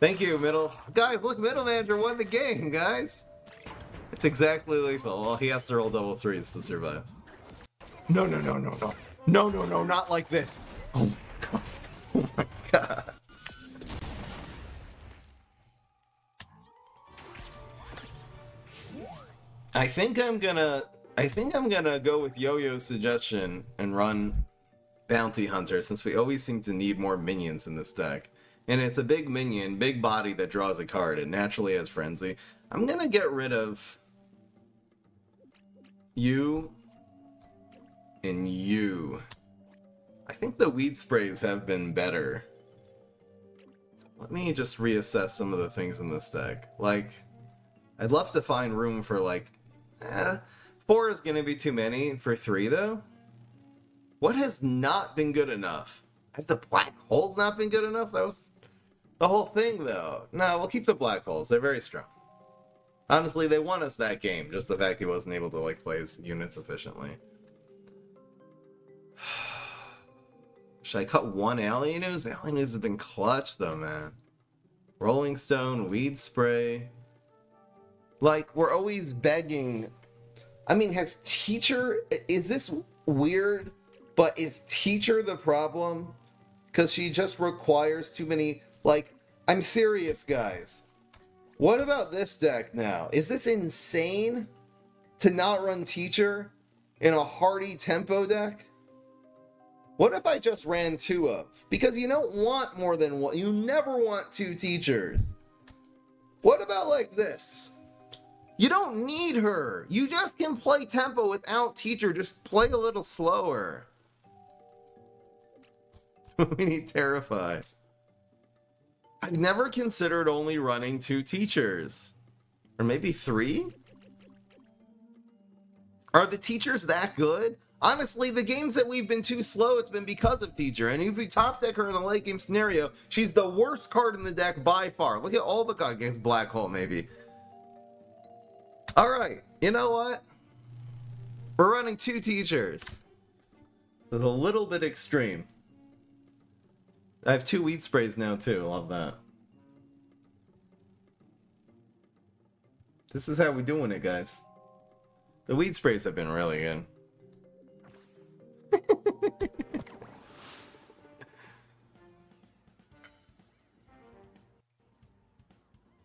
Thank you, Middle. Guys, look, Middle Manager won the game, guys. It's exactly lethal. Well, he has to roll double 3s to survive. No, no, no, no, no. No, no, no, not like this. Oh my god. Oh my god. I think I'm gonna go with Yo-Yo's suggestion and run Bounty Hunter, since we always seem to need more minions in this deck. And it's a big minion, big body that draws a card. It naturally has Frenzy. I'm gonna get rid of you and you. I think the Weed Sprays have been better. Let me just reassess some of the things in this deck. Like, I'd love to find room for like... 4 is going to be too many for 3, though. What has not been good enough? Have the black holes not been good enough? That was the whole thing, though. No, we'll keep the black holes. They're very strong. Honestly, they won us that game. Just the fact he wasn't able to, like, play his units efficiently. Should I cut 1 Alienus? Alienus has been clutch, though, man. Rolling Stone, Weed Spray. Like, we're always begging... I mean, has Teacher... Is this weird, but is Teacher the problem? Because she just requires too many... Like, I'm serious, guys. What about this deck now? Is this insane to not run Teacher in a hardy tempo deck? What if I just ran 2 of? Because you don't want more than 1. You never want 2 Teachers. What about like this? You don't need her. You just can play tempo without Teacher. Just play a little slower. We need Terrify. I never considered only running 2 teachers. Or maybe 3? Are the teachers that good? Honestly, the games that we've been too slow, it's been because of Teacher. And if we top deck her in a late game scenario, she's the worst card in the deck by far. Look at all the cards against Black Hole, maybe. Alright, you know what? We're running 2 teachers. This is a little bit extreme. I have 2 Weed Sprays now, too. Love that. This is how we're doing it, guys. The weed sprays have been really good.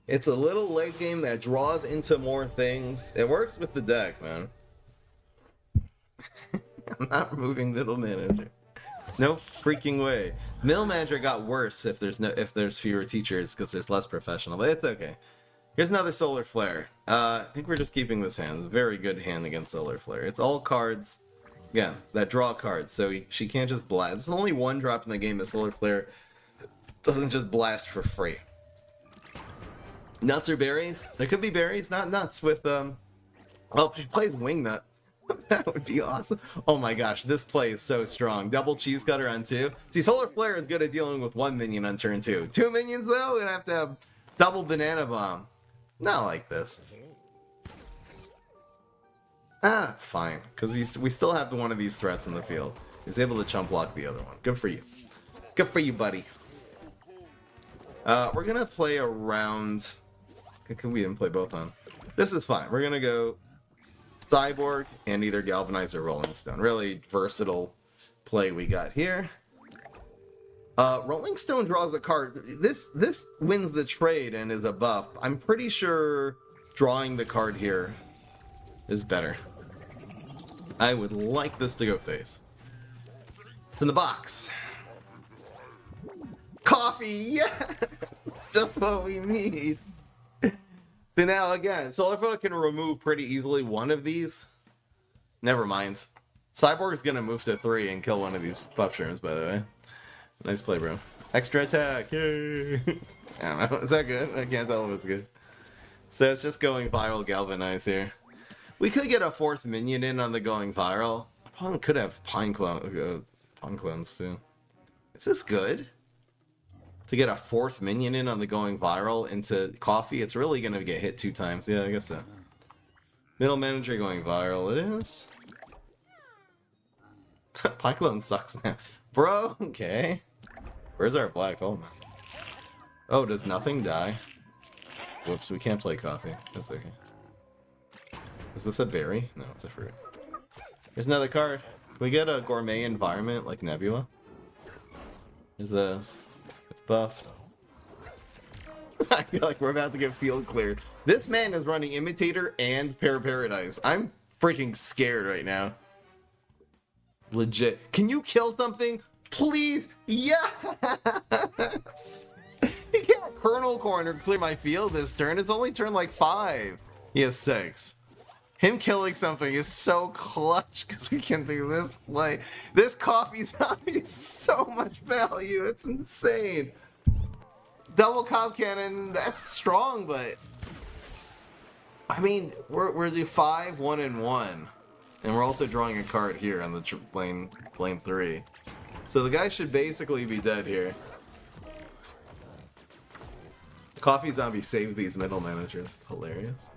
It's a little late game that draws into more things. It works with the deck, man. I'm not removing Middle Manager. No freaking way. Middle Manager got worse if there's no fewer teachers because there's less professional, but it's okay. Here's another Solar Flare. I think we're just keeping this hand. Very good hand against Solar Flare. It's all cards. Yeah, that draw cards, so she can't just blast. There's only one drop in the game that Solar Flare doesn't just blast for free. Nuts or berries? There could be berries, not nuts with, well, if she plays Wingnut, that would be awesome. Oh my gosh, this play is so strong. Double Cheese Cutter on 2. See, Solar Flare is good at dealing with 1 minion on turn 2. 2 minions, though? We're gonna have to have double Banana Bomb. Not like this. Ah, it's fine, because we still have one of these threats in the field. He's able to chump block the other one. Good for you. Good for you, buddy. We're going to play around... We didn't play both on. This is fine. We're going to go Cyborg and either Galvanize or Rolling Stone. Really versatile play we got here. Rolling Stone draws a card. This wins the trade and is a buff. I'm pretty sure drawing the card here is better. I would like this to go face. It's in the box. Coffee, yes! That's what we need. See, now again, Solar Flare can remove pretty easily one of these. Never mind. Cyborg's gonna move to 3 and kill one of these Buff Shrooms, by the way. Nice play, bro. Extra attack, yay! I don't know, is that good? I can't tell if it's good. So it's just Going Viral Galvanize here. We could get a 4th minion in on the Going Viral. I probably could have Pine Clone, Pine Clones too. Is this good? To get a 4th minion in on the Going Viral into coffee, it's really going to get hit 2 times. Yeah, I guess so. Middle Manager Going Viral it is. Pyclone sucks now. Bro, okay. Where's our Black Hole, man? Oh, does nothing die? Whoops, we can't play coffee. That's okay. Is this a berry? No, it's a fruit. Here's another card. Can we get a gourmet environment like Nebula? Is this... It's buffed. I feel like we're about to get field cleared. This man is running Imitator and Pear Paradise. I'm freaking scared right now. Legit. Can you kill something? Please! Yes! He can't Kernel Corn or clear my field this turn. It's only turn like 5. He has 6. Him killing something is so clutch because we can do this play. This coffee zombie is so much value. It's insane. Double Cob Cannon, that's strong, but... I mean, we're doing 5, 1, and 1. And we're also drawing a card here on the lane 3. So the guy should basically be dead here. Coffee zombie saved these Middle Managers. It's hilarious.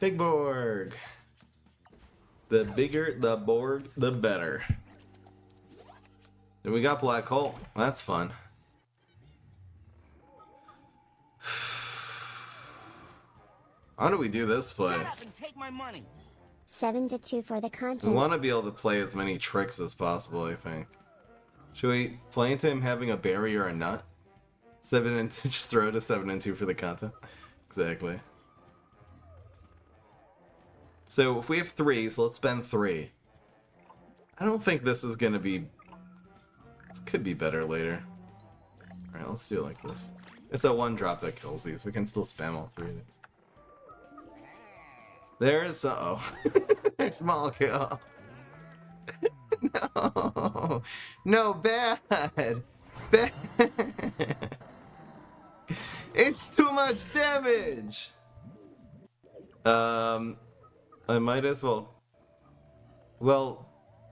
Big Borg. The bigger the Borg, the better. And we got Black Hole. That's fun. How do we do this play? Shut up and take my money. 7-2 for the content. We want to be able to play as many tricks as possible, I think. Should we play into him having a berry or a nut? 7-2, just throw to 7-2 for the content. Exactly. So if we have 3, so let's spend 3. I don't think this is going to be... This could be better later. Alright, let's do it like this. It's a 1-drop that kills these. We can still spam all 3 of these. There's... Uh-oh. There's Molecule. No! No, bad! Bad! It's too much damage! I might as well... Well,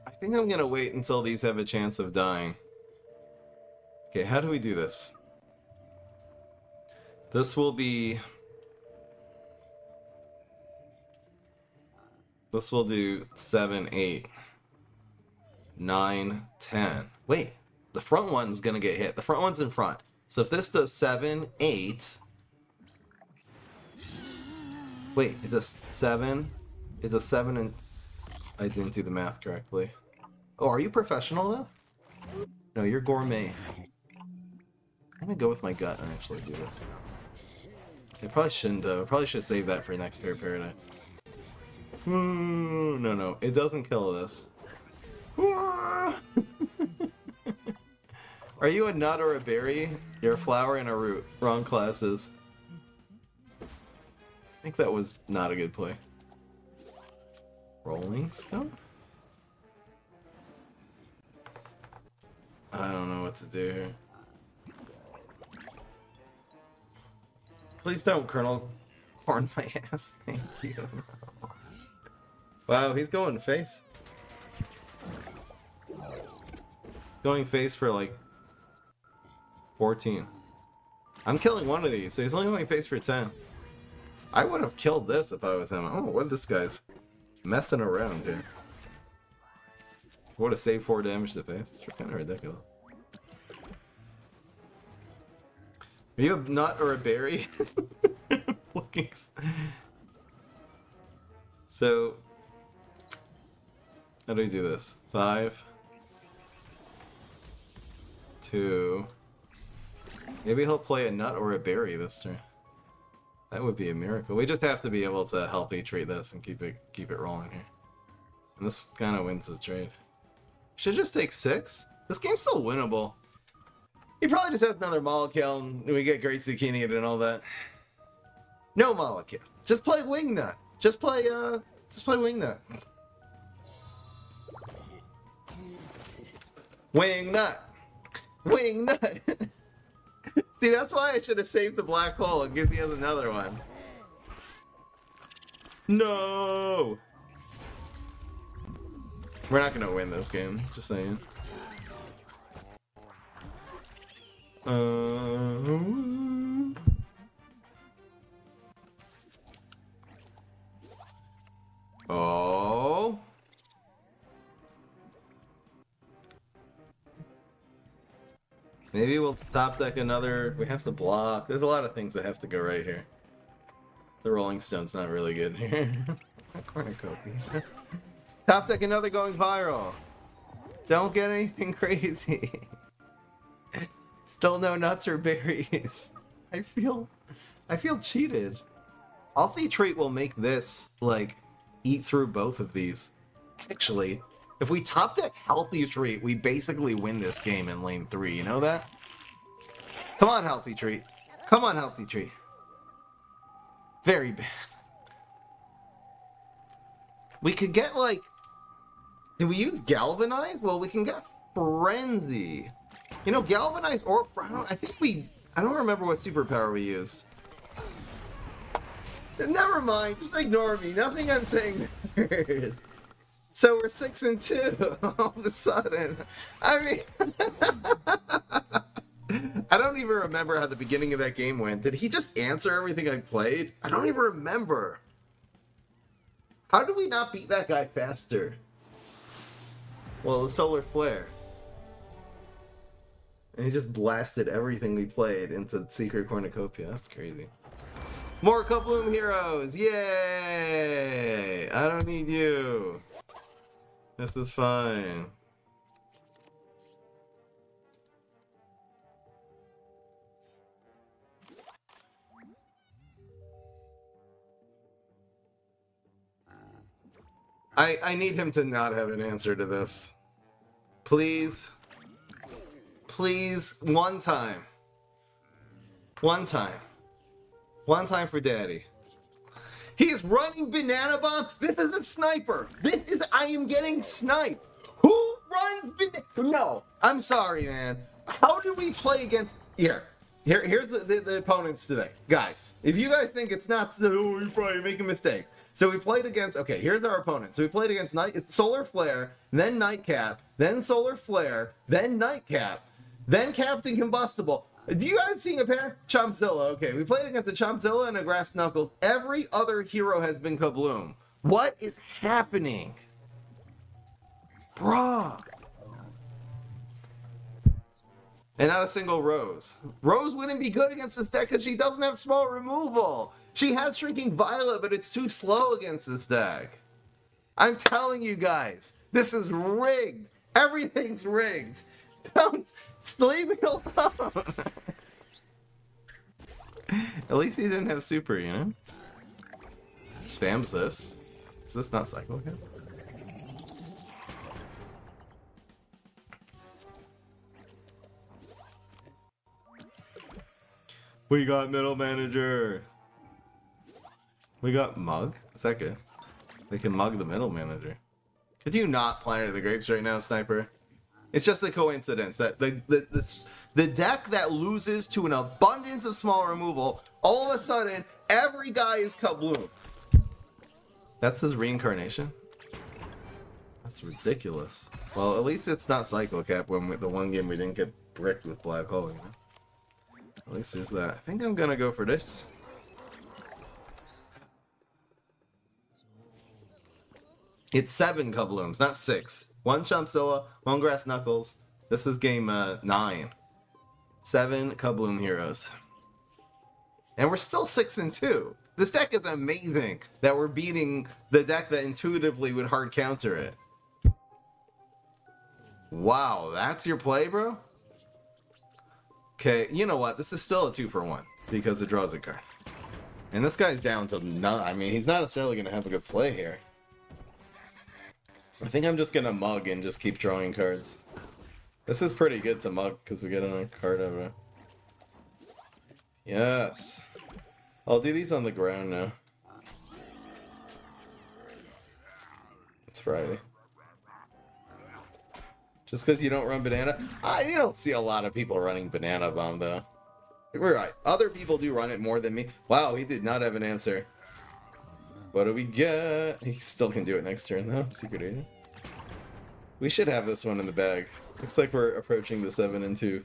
I think I'm gonna wait until these have a chance of dying. Okay, how do we do this? This will be... This will do 7, 8, 9, 10. Wait, the front one's gonna get hit. The front one's in front. So if this does 7, 8... Wait, it does 7... It's a 7 and... I didn't do the math correctly. Oh, are you professional, though? No, you're gourmet. I'm gonna go with my gut and actually do this. I probably shouldn't, I probably should save that for next pair of Paradise. No, no, it doesn't kill this. Are you a nut or a berry? You're a flower and a root. Wrong classes. I think that was not a good play. Rolling Stone? I don't know what to do here. Please don't Colonel Corn my ass. Thank you. Wow, he's going face. Going face for like 14. I'm killing one of these, so he's only going face for 10. I would have killed this if I was him. I don't know what this guy's messing around here. Would have saved 4 damage to face. It's kind of ridiculous. Are you a nut or a berry? So, how do we do this? 5, 2. Maybe he'll play a nut or a berry this turn. That would be a miracle. We just have to be able to healthy treat this and keep it rolling here. And this kind of wins the trade. Should just take 6. This game's still winnable. He probably just has another molecule, and we get great zucchini and all that. No molecule. Just play wingnut. Just play wingnut. Wingnut. Wingnut. See, that's why I should have saved the black hole in case he has another one. No. We're not gonna win this game. Just saying. Oh. Maybe we'll top deck another. We have to block. There's a lot of things that have to go right here. The Rolling Stone's not really good here. Cornucopia. Top deck another going viral. Don't get anything crazy. Still no nuts or berries. I feel cheated. Healthy Treat will make this, like, eat through both of these. Actually, if we top deck Healthy Treat, we basically win this game in lane 3, you know that? Come on, Healthy Treat. Come on, Healthy Treat. Very bad. We could get, like... Do we use Galvanize? Well, we can get Frenzy. You know, Galvanize or I don't remember what superpower we used. Never mind, just ignore me. Nothing I'm saying matters. So we're 6 and 2 all of a sudden. I mean, I don't even remember how the beginning of that game went. Did he just answer everything I played? I don't even remember. How did we not beat that guy faster? Well, the Solar Flare. And he just blasted everything we played into Secret Cornucopia. That's crazy. More Kabloom heroes! Yay! I don't need you. This is fine. I need him to not have an answer to this. Please. Please, one time. One time. One time for daddy. He is running Banana Bomb. This is a sniper. This is, I am getting sniped. Who runs Banana? No, I'm sorry, man. How do we play against, here's the opponents today. Guys, if you guys think it's not, oh, you're probably making a mistake. So we played against, okay, here's our opponent. So we played against Solar Flare, then Nightcap, then Solar Flare, then Nightcap. Then Captain Combustible. Do you guys seen a pair? Chompzilla. Okay, we played against a Chompzilla and a Grass Knuckles. Every other hero has been Kabloom. What is happening? Bruh. And not a single Rose. Rose wouldn't be good against this deck because she doesn't have small removal. She has Shrinking Violet, but it's too slow against this deck. I'm telling you guys, this is rigged. Everything's rigged. Don't leave me alone. At least he didn't have super, you know? Spams this. Is this not Cycle Cap? We got Middle Manager. We got Mug? Is that good? They can mug the Middle Manager. Could you not Planet of the Grapes right now, Sniper? It's just a coincidence that the deck that loses to an abundance of small removal, all of a sudden, every guy is Kabloom. That's his reincarnation? That's ridiculous. Well, at least it's not Cycle Cap when the one game we didn't get bricked with Black Hole, you know? At least there's that. I think I'm gonna go for this. It's 7 Kablooms, not 6. 1 Chompsilla, 1 Grass Knuckles. This is game 9. 7 Kabloom heroes. And we're still 6-2. This deck is amazing that we're beating the deck that intuitively would hard counter it. Wow, that's your play, bro? Okay, you know what? This is still a 2-for-1 because it draws a card. And this guy's down to none. I mean, he's not necessarily going to have a good play here. I think I'm just going to mug and just keep drawing cards. This is pretty good to mug because we get another card out of it. Yes. I'll do these on the ground now. It's Friday. Just because you don't run banana? You don't see a lot of people running Banana Bomb, though. We're right. Other people do run it more than me. Wow, he did not have an answer. What do we get? He still can do it next turn, though. Secret Agent. We should have this one in the bag. Looks like we're approaching the 7-2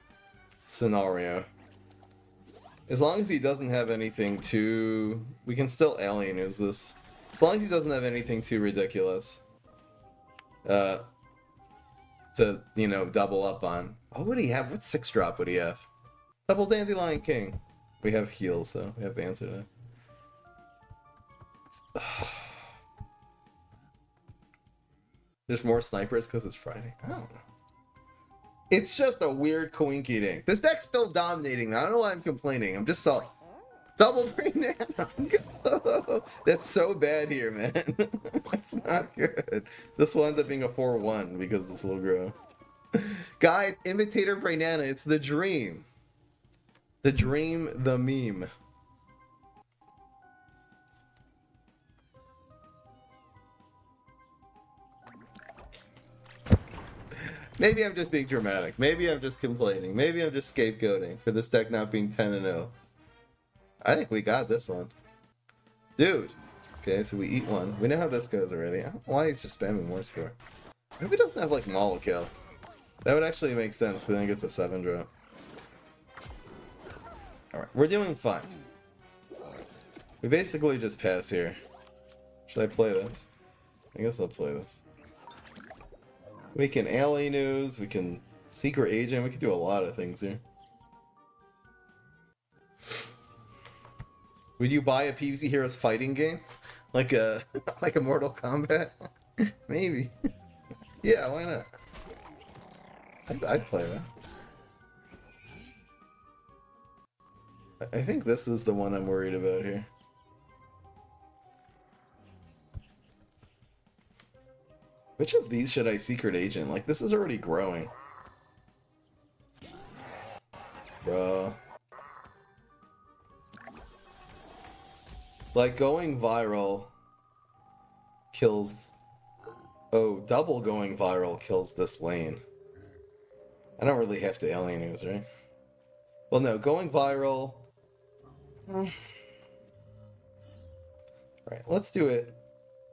scenario. As long as he doesn't have anything too... We can still Alienus this. As long as he doesn't have anything too ridiculous. To, you know, double up on. Oh, what would he have? What 6-drop would he have? Double Dandelion King. We have heals, so we have the answer to that. There's more snipers because it's Friday. I don't know. It's just a weird coinky dink. This deck's still dominating. I don't know why I'm complaining. I'm just salty. Double Banana. That's so bad here, man. That's not good. This will end up being a 4-1 because this will grow. Guys, Imitator Banana, it's the dream. The dream, the meme. Maybe I'm just being dramatic. Maybe I'm just complaining. Maybe I'm just scapegoating for this deck not being 10-0. I think we got this one. Dude. Okay, so we eat one. We know how this goes already. I don't know why he's just spamming more Spore. Maybe he doesn't have, like, Maul kill. That would actually make sense, because then it gets a 7-drop. Alright, we're doing fine. We basically just pass here. Should I play this? I guess I'll play this. We can Alienus, we can Secret Agent, we can do a lot of things here. Would you buy a PvZ Heroes fighting game? Like a Mortal Kombat? Maybe. Yeah, why not? I'd play that. I think this is the one I'm worried about here. Which of these should I Secret Agent? Like, this is already growing. Bro. Like, Going Viral kills... Oh, double Going Viral kills this lane. I don't really have to Alienus, right? Well, no, Going Viral... Alright, let's do it.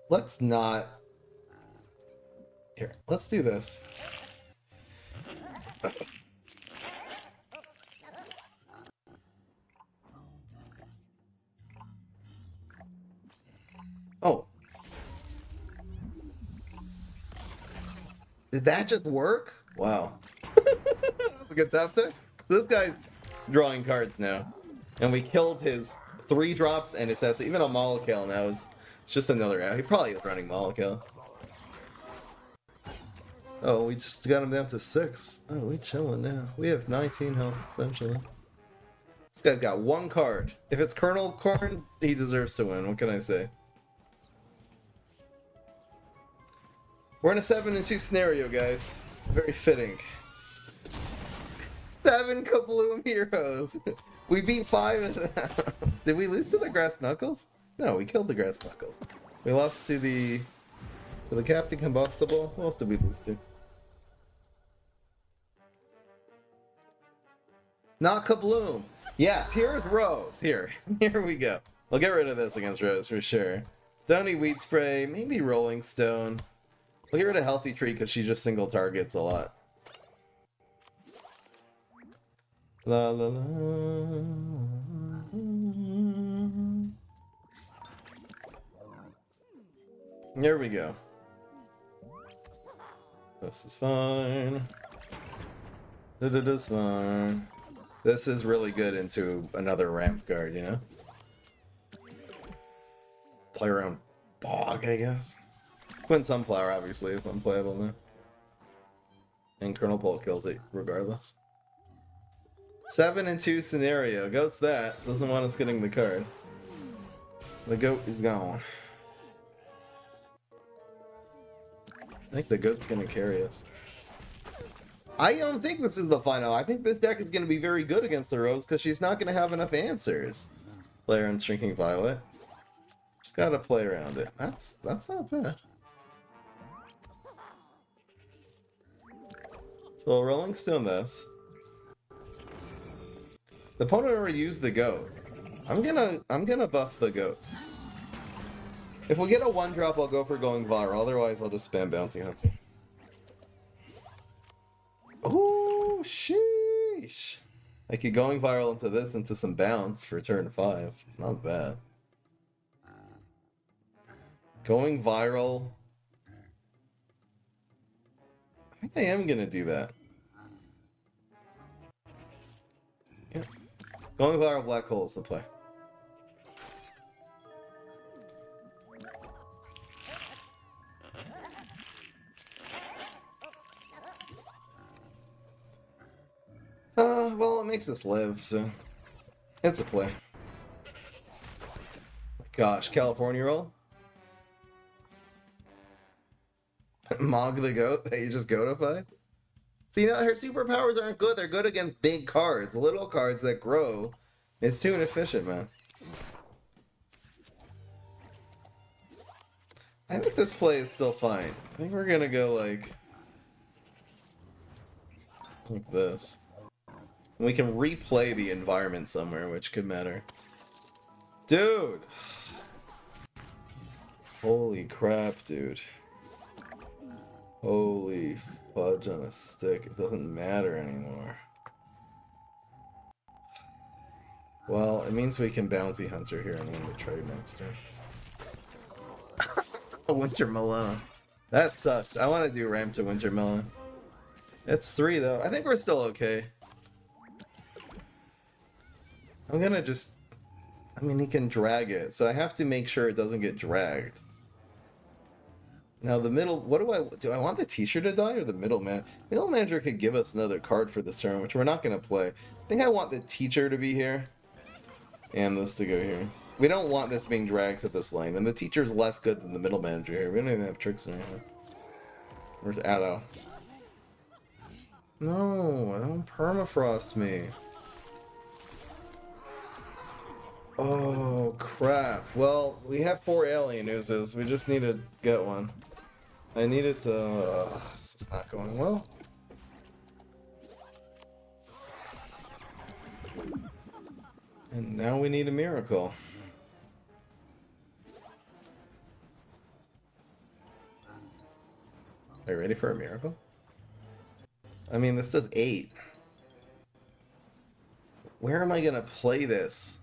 Let's not... Here, let's do this. Oh. Did that just work? Wow. That was a good top tip. So this guy's drawing cards now. And we killed his 3-drops and his... So even a Molokale now is just another out. He probably is running Molokale. Oh, we just got him down to 6. Oh, we chilling now. We have 19 health, essentially. This guy's got one card. If it's Colonel Corn, he deserves to win. What can I say? We're in a 7-2 scenario, guys. Very fitting. 7 Kabloom heroes. We beat 5 of them. Did we lose to the Grass Knuckles? No, we killed the Grass Knuckles. We lost to the Captain Combustible. Who else did we lose to? Not Kabloom. Yes, here's Rose. Here we go. We'll get rid of this against Rose for sure. Don't need Weed Spray. Maybe Rolling Stone. We'll get rid of Healthy Treat because she just single targets a lot. La la la. There we go. This is fine. It is fine. This is really good into another ramp guard, you know? Play around Bog, I guess. Quinn Sunflower, obviously, is unplayable now. And Colonel Pole kills it, regardless. 7-2 scenario. Goat's that. Doesn't want us getting the card. The goat is gone. I think the goat's gonna carry us. I don't think this is the final. I think this deck is gonna be very good against the Rose because she's not gonna have enough answers. Play around Shrinking Violet. Just gotta play around it. That's not bad. So Rolling Stone this. The opponent already used the goat. I'm gonna buff the goat. If we get a 1-drop, I'll go for Going Viral. Otherwise, I'll just spam Bounty Hunter. Oh, sheesh! I could Going Viral into this, into some bounce for turn 5. It's not bad. Going Viral. I think I am gonna do that. Going Viral Black Hole is the play. Well, it makes us live, so it's a play. Gosh, California roll. Mog the goat that you just goatified. See, now her superpowers aren't good. They're good against big cards. Little cards that grow. It's too inefficient, man. I think this play is still fine. I think we're gonna go like this. We can replay the environment somewhere, which could matter. Dude! Holy crap, dude. Holy fudge on a stick. It doesn't matter anymore. Well, it means we can Bounty Hunter here and win the trade next turn. Winter Melon. That sucks. I want to do ramp to Winter Melon. It's 3 though. I think we're still okay. I'm gonna just... I mean, he can drag it, so I have to make sure it doesn't get dragged. Now the middle, what do I want the Teacher to die or the Middle Man? Middle Manager could give us another card for this turn, which we're not gonna play. I think I want the Teacher to be here, and this to go here. We don't want this being dragged to this lane, and the Teacher's less good than the Middle Manager here. We don't even have tricks in here. Where's Addo? No, don't permafrost me. Oh crap. Well, we have 4 Alienuses. We just need to get one. I needed to. This is not going well. And now we need a miracle. Are you ready for a miracle? I mean, this does 8. Where am I gonna play this?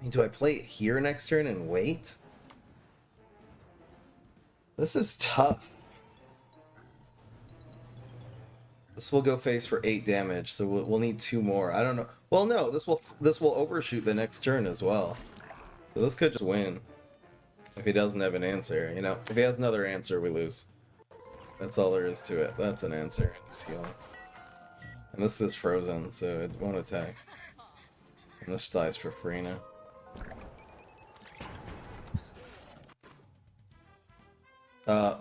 I mean, do I play it here next turn and wait? This is tough. This will go face for 8 damage, so we'll need 2 more. I don't know. Well, no, this will overshoot the next turn as well. So this could just win if he doesn't have an answer. You know, if he has another answer, we lose. That's all there is to it. That's an answer. Just heal. And this is frozen, so it won't attack. And this dies for free now.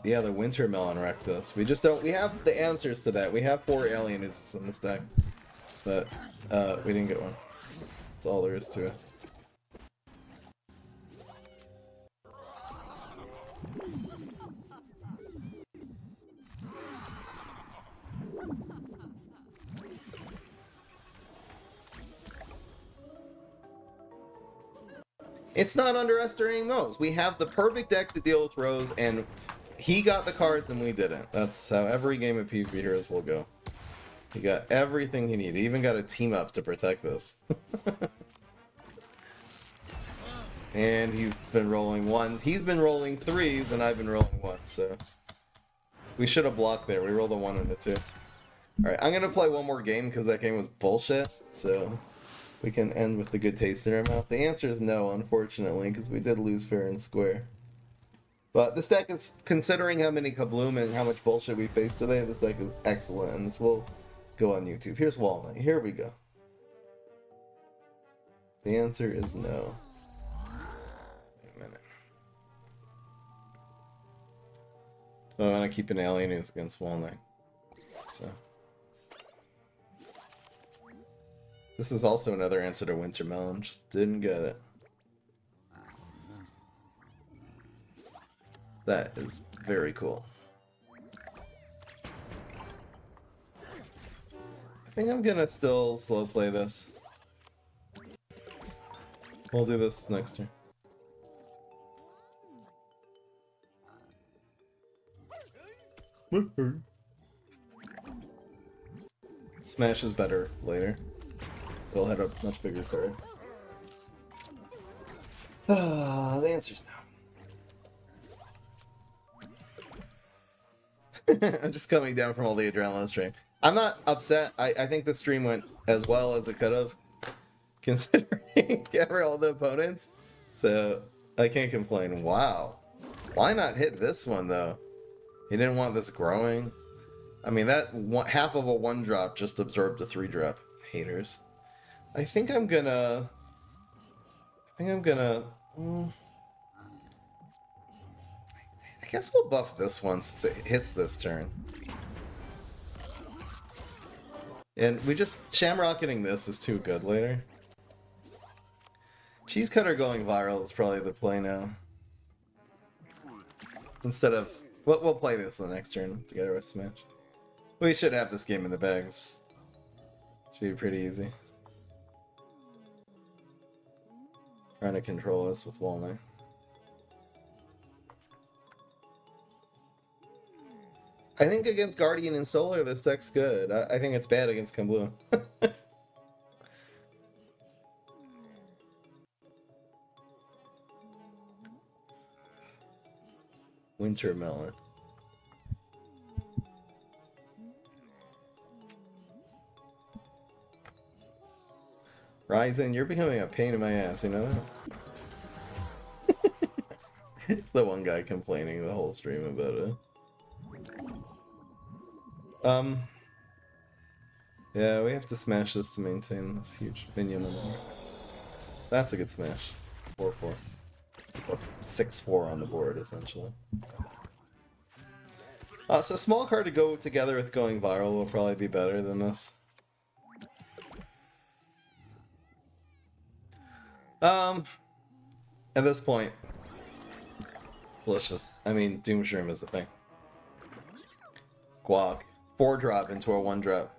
Yeah, the Wintermelon wrecked us. We just don't... We have the answers to that. We have 4 Alienus in this deck. But, we didn't get one. That's all there is to it. It's not underestimating Rose. We have the perfect deck to deal with Rose, and he got the cards and we didn't. That's how every game of PvP Heroes will go. He got everything he needed. He even got a team up to protect this. And he's been rolling ones. He's been rolling threes, and I've been rolling ones, so... We should have blocked there. We rolled a 1 and a 2. Alright, I'm going to play one more game because that game was bullshit, so... We can end with a good taste in our mouth. The answer is no, unfortunately, because we did lose fair and square. But this deck is, considering how many Kabloom and how much bullshit we faced today, this deck is excellent, and this will go on YouTube. Here's Walnut. Here we go. The answer is no. Wait a minute. So I want to keep an Alienus against Walnut. So... This is also another answer to Wintermelon, just didn't get it. That is very cool. I think I'm gonna still slow play this. We'll do this next turn. Smash is better later. It'll head up much bigger card. The answer's no. I'm just coming down from all the adrenaline stream. I'm not upset. I think the stream went as well as it could have, considering ever all the opponents. So I can't complain. Wow. Why not hit this one though? He didn't want this growing. I mean, that one, half of a 1-drop just absorbed a 3-drop. Haters. I guess we'll buff this one since it hits this turn. And we just... Shamrocketing this is too good later. Cheese Cutter going viral is probably the play now. Instead of... We'll play this the next turn together with Smash. We should have this game in the bags. Should be pretty easy. Trying to control this with Walnut. I think against Guardian and Solar, this deck's good. I think it's bad against Kabloom. Wintermelon. Ryzen, you're becoming a pain in my ass, you know that? It's the one guy complaining the whole stream about it. Yeah, we have to smash this to maintain this huge minion. That's a good smash. 4-4. Or 6-4 on the board, essentially. So small card to go together with going viral will probably be better than this. At this point, let's just, I mean, Doom Shroom is the thing. Guac. 4-drop into a 1-drop.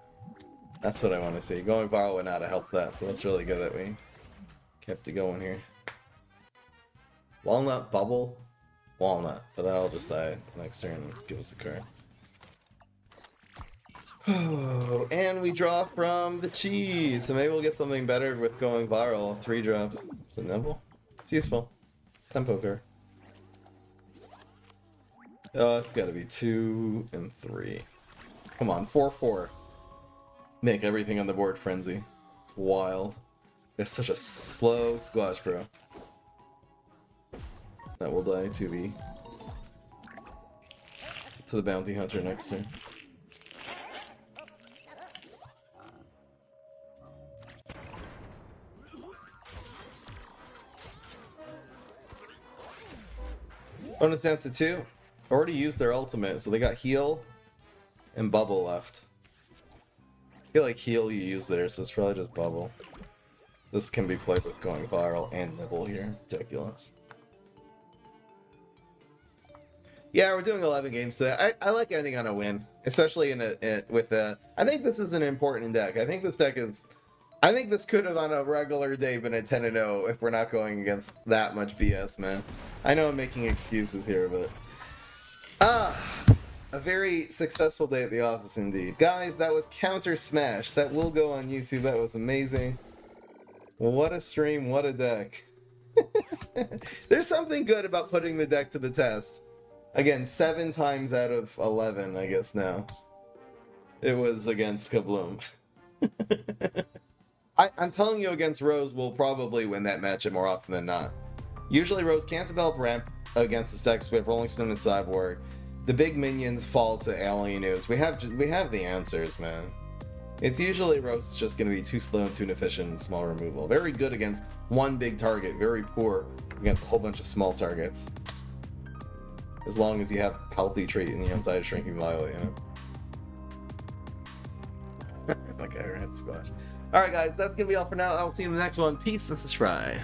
That's what I want to see. Going viral would not have helped that, so that's really good that we kept it going here. Walnut, Bubble, Walnut. But that'll just die next turn and give us a card. Oh, and we draw from the cheese, so maybe we'll get something better with going viral. 3-drop. Is it nimble? It's useful. Tempo bear. Oh, it's gotta be 2 and 3. Come on, 4-4. Make everything on the board frenzy. It's wild. They're such a slow squash, bro. That will die 2B. to the Bounty Hunter next turn. Bonus down to 2. Already used their ultimate, so they got heal and bubble left. I feel like heal you use there, so it's probably just bubble. This can be played with Going Viral and Nibble here. Ridiculous. Yeah, we're doing 11 games today. I like ending on a win, especially I think this is an important deck. I think this deck is... I think this could have on a regular day been a 10-0 if we're not going against that much BS, man. I know I'm making excuses here, but... A very successful day at the office indeed. Guys, that was Counter Smash. That will go on YouTube. That was amazing. What a stream, what a deck. There's something good about putting the deck to the test. Again, 7 times out of 11, I guess now. It was against Kabloom. I'm telling you, against Rose, we'll probably win that matchup more often than not. Usually Rose can't develop ramp against the decks with Rolling Stone and Cyborg. The big minions fall to Alienus. We have the answers, man. It's usually Rose's just going to be too slow, too inefficient, and small removal. Very good against one big target, very poor against a whole bunch of small targets. As long as you have Healthy Treat and you don't die to Shrinking Violet, you know? Okay, right, squash. Alright guys, that's going to be all for now. I'll see you in the next one. Peace and subscribe.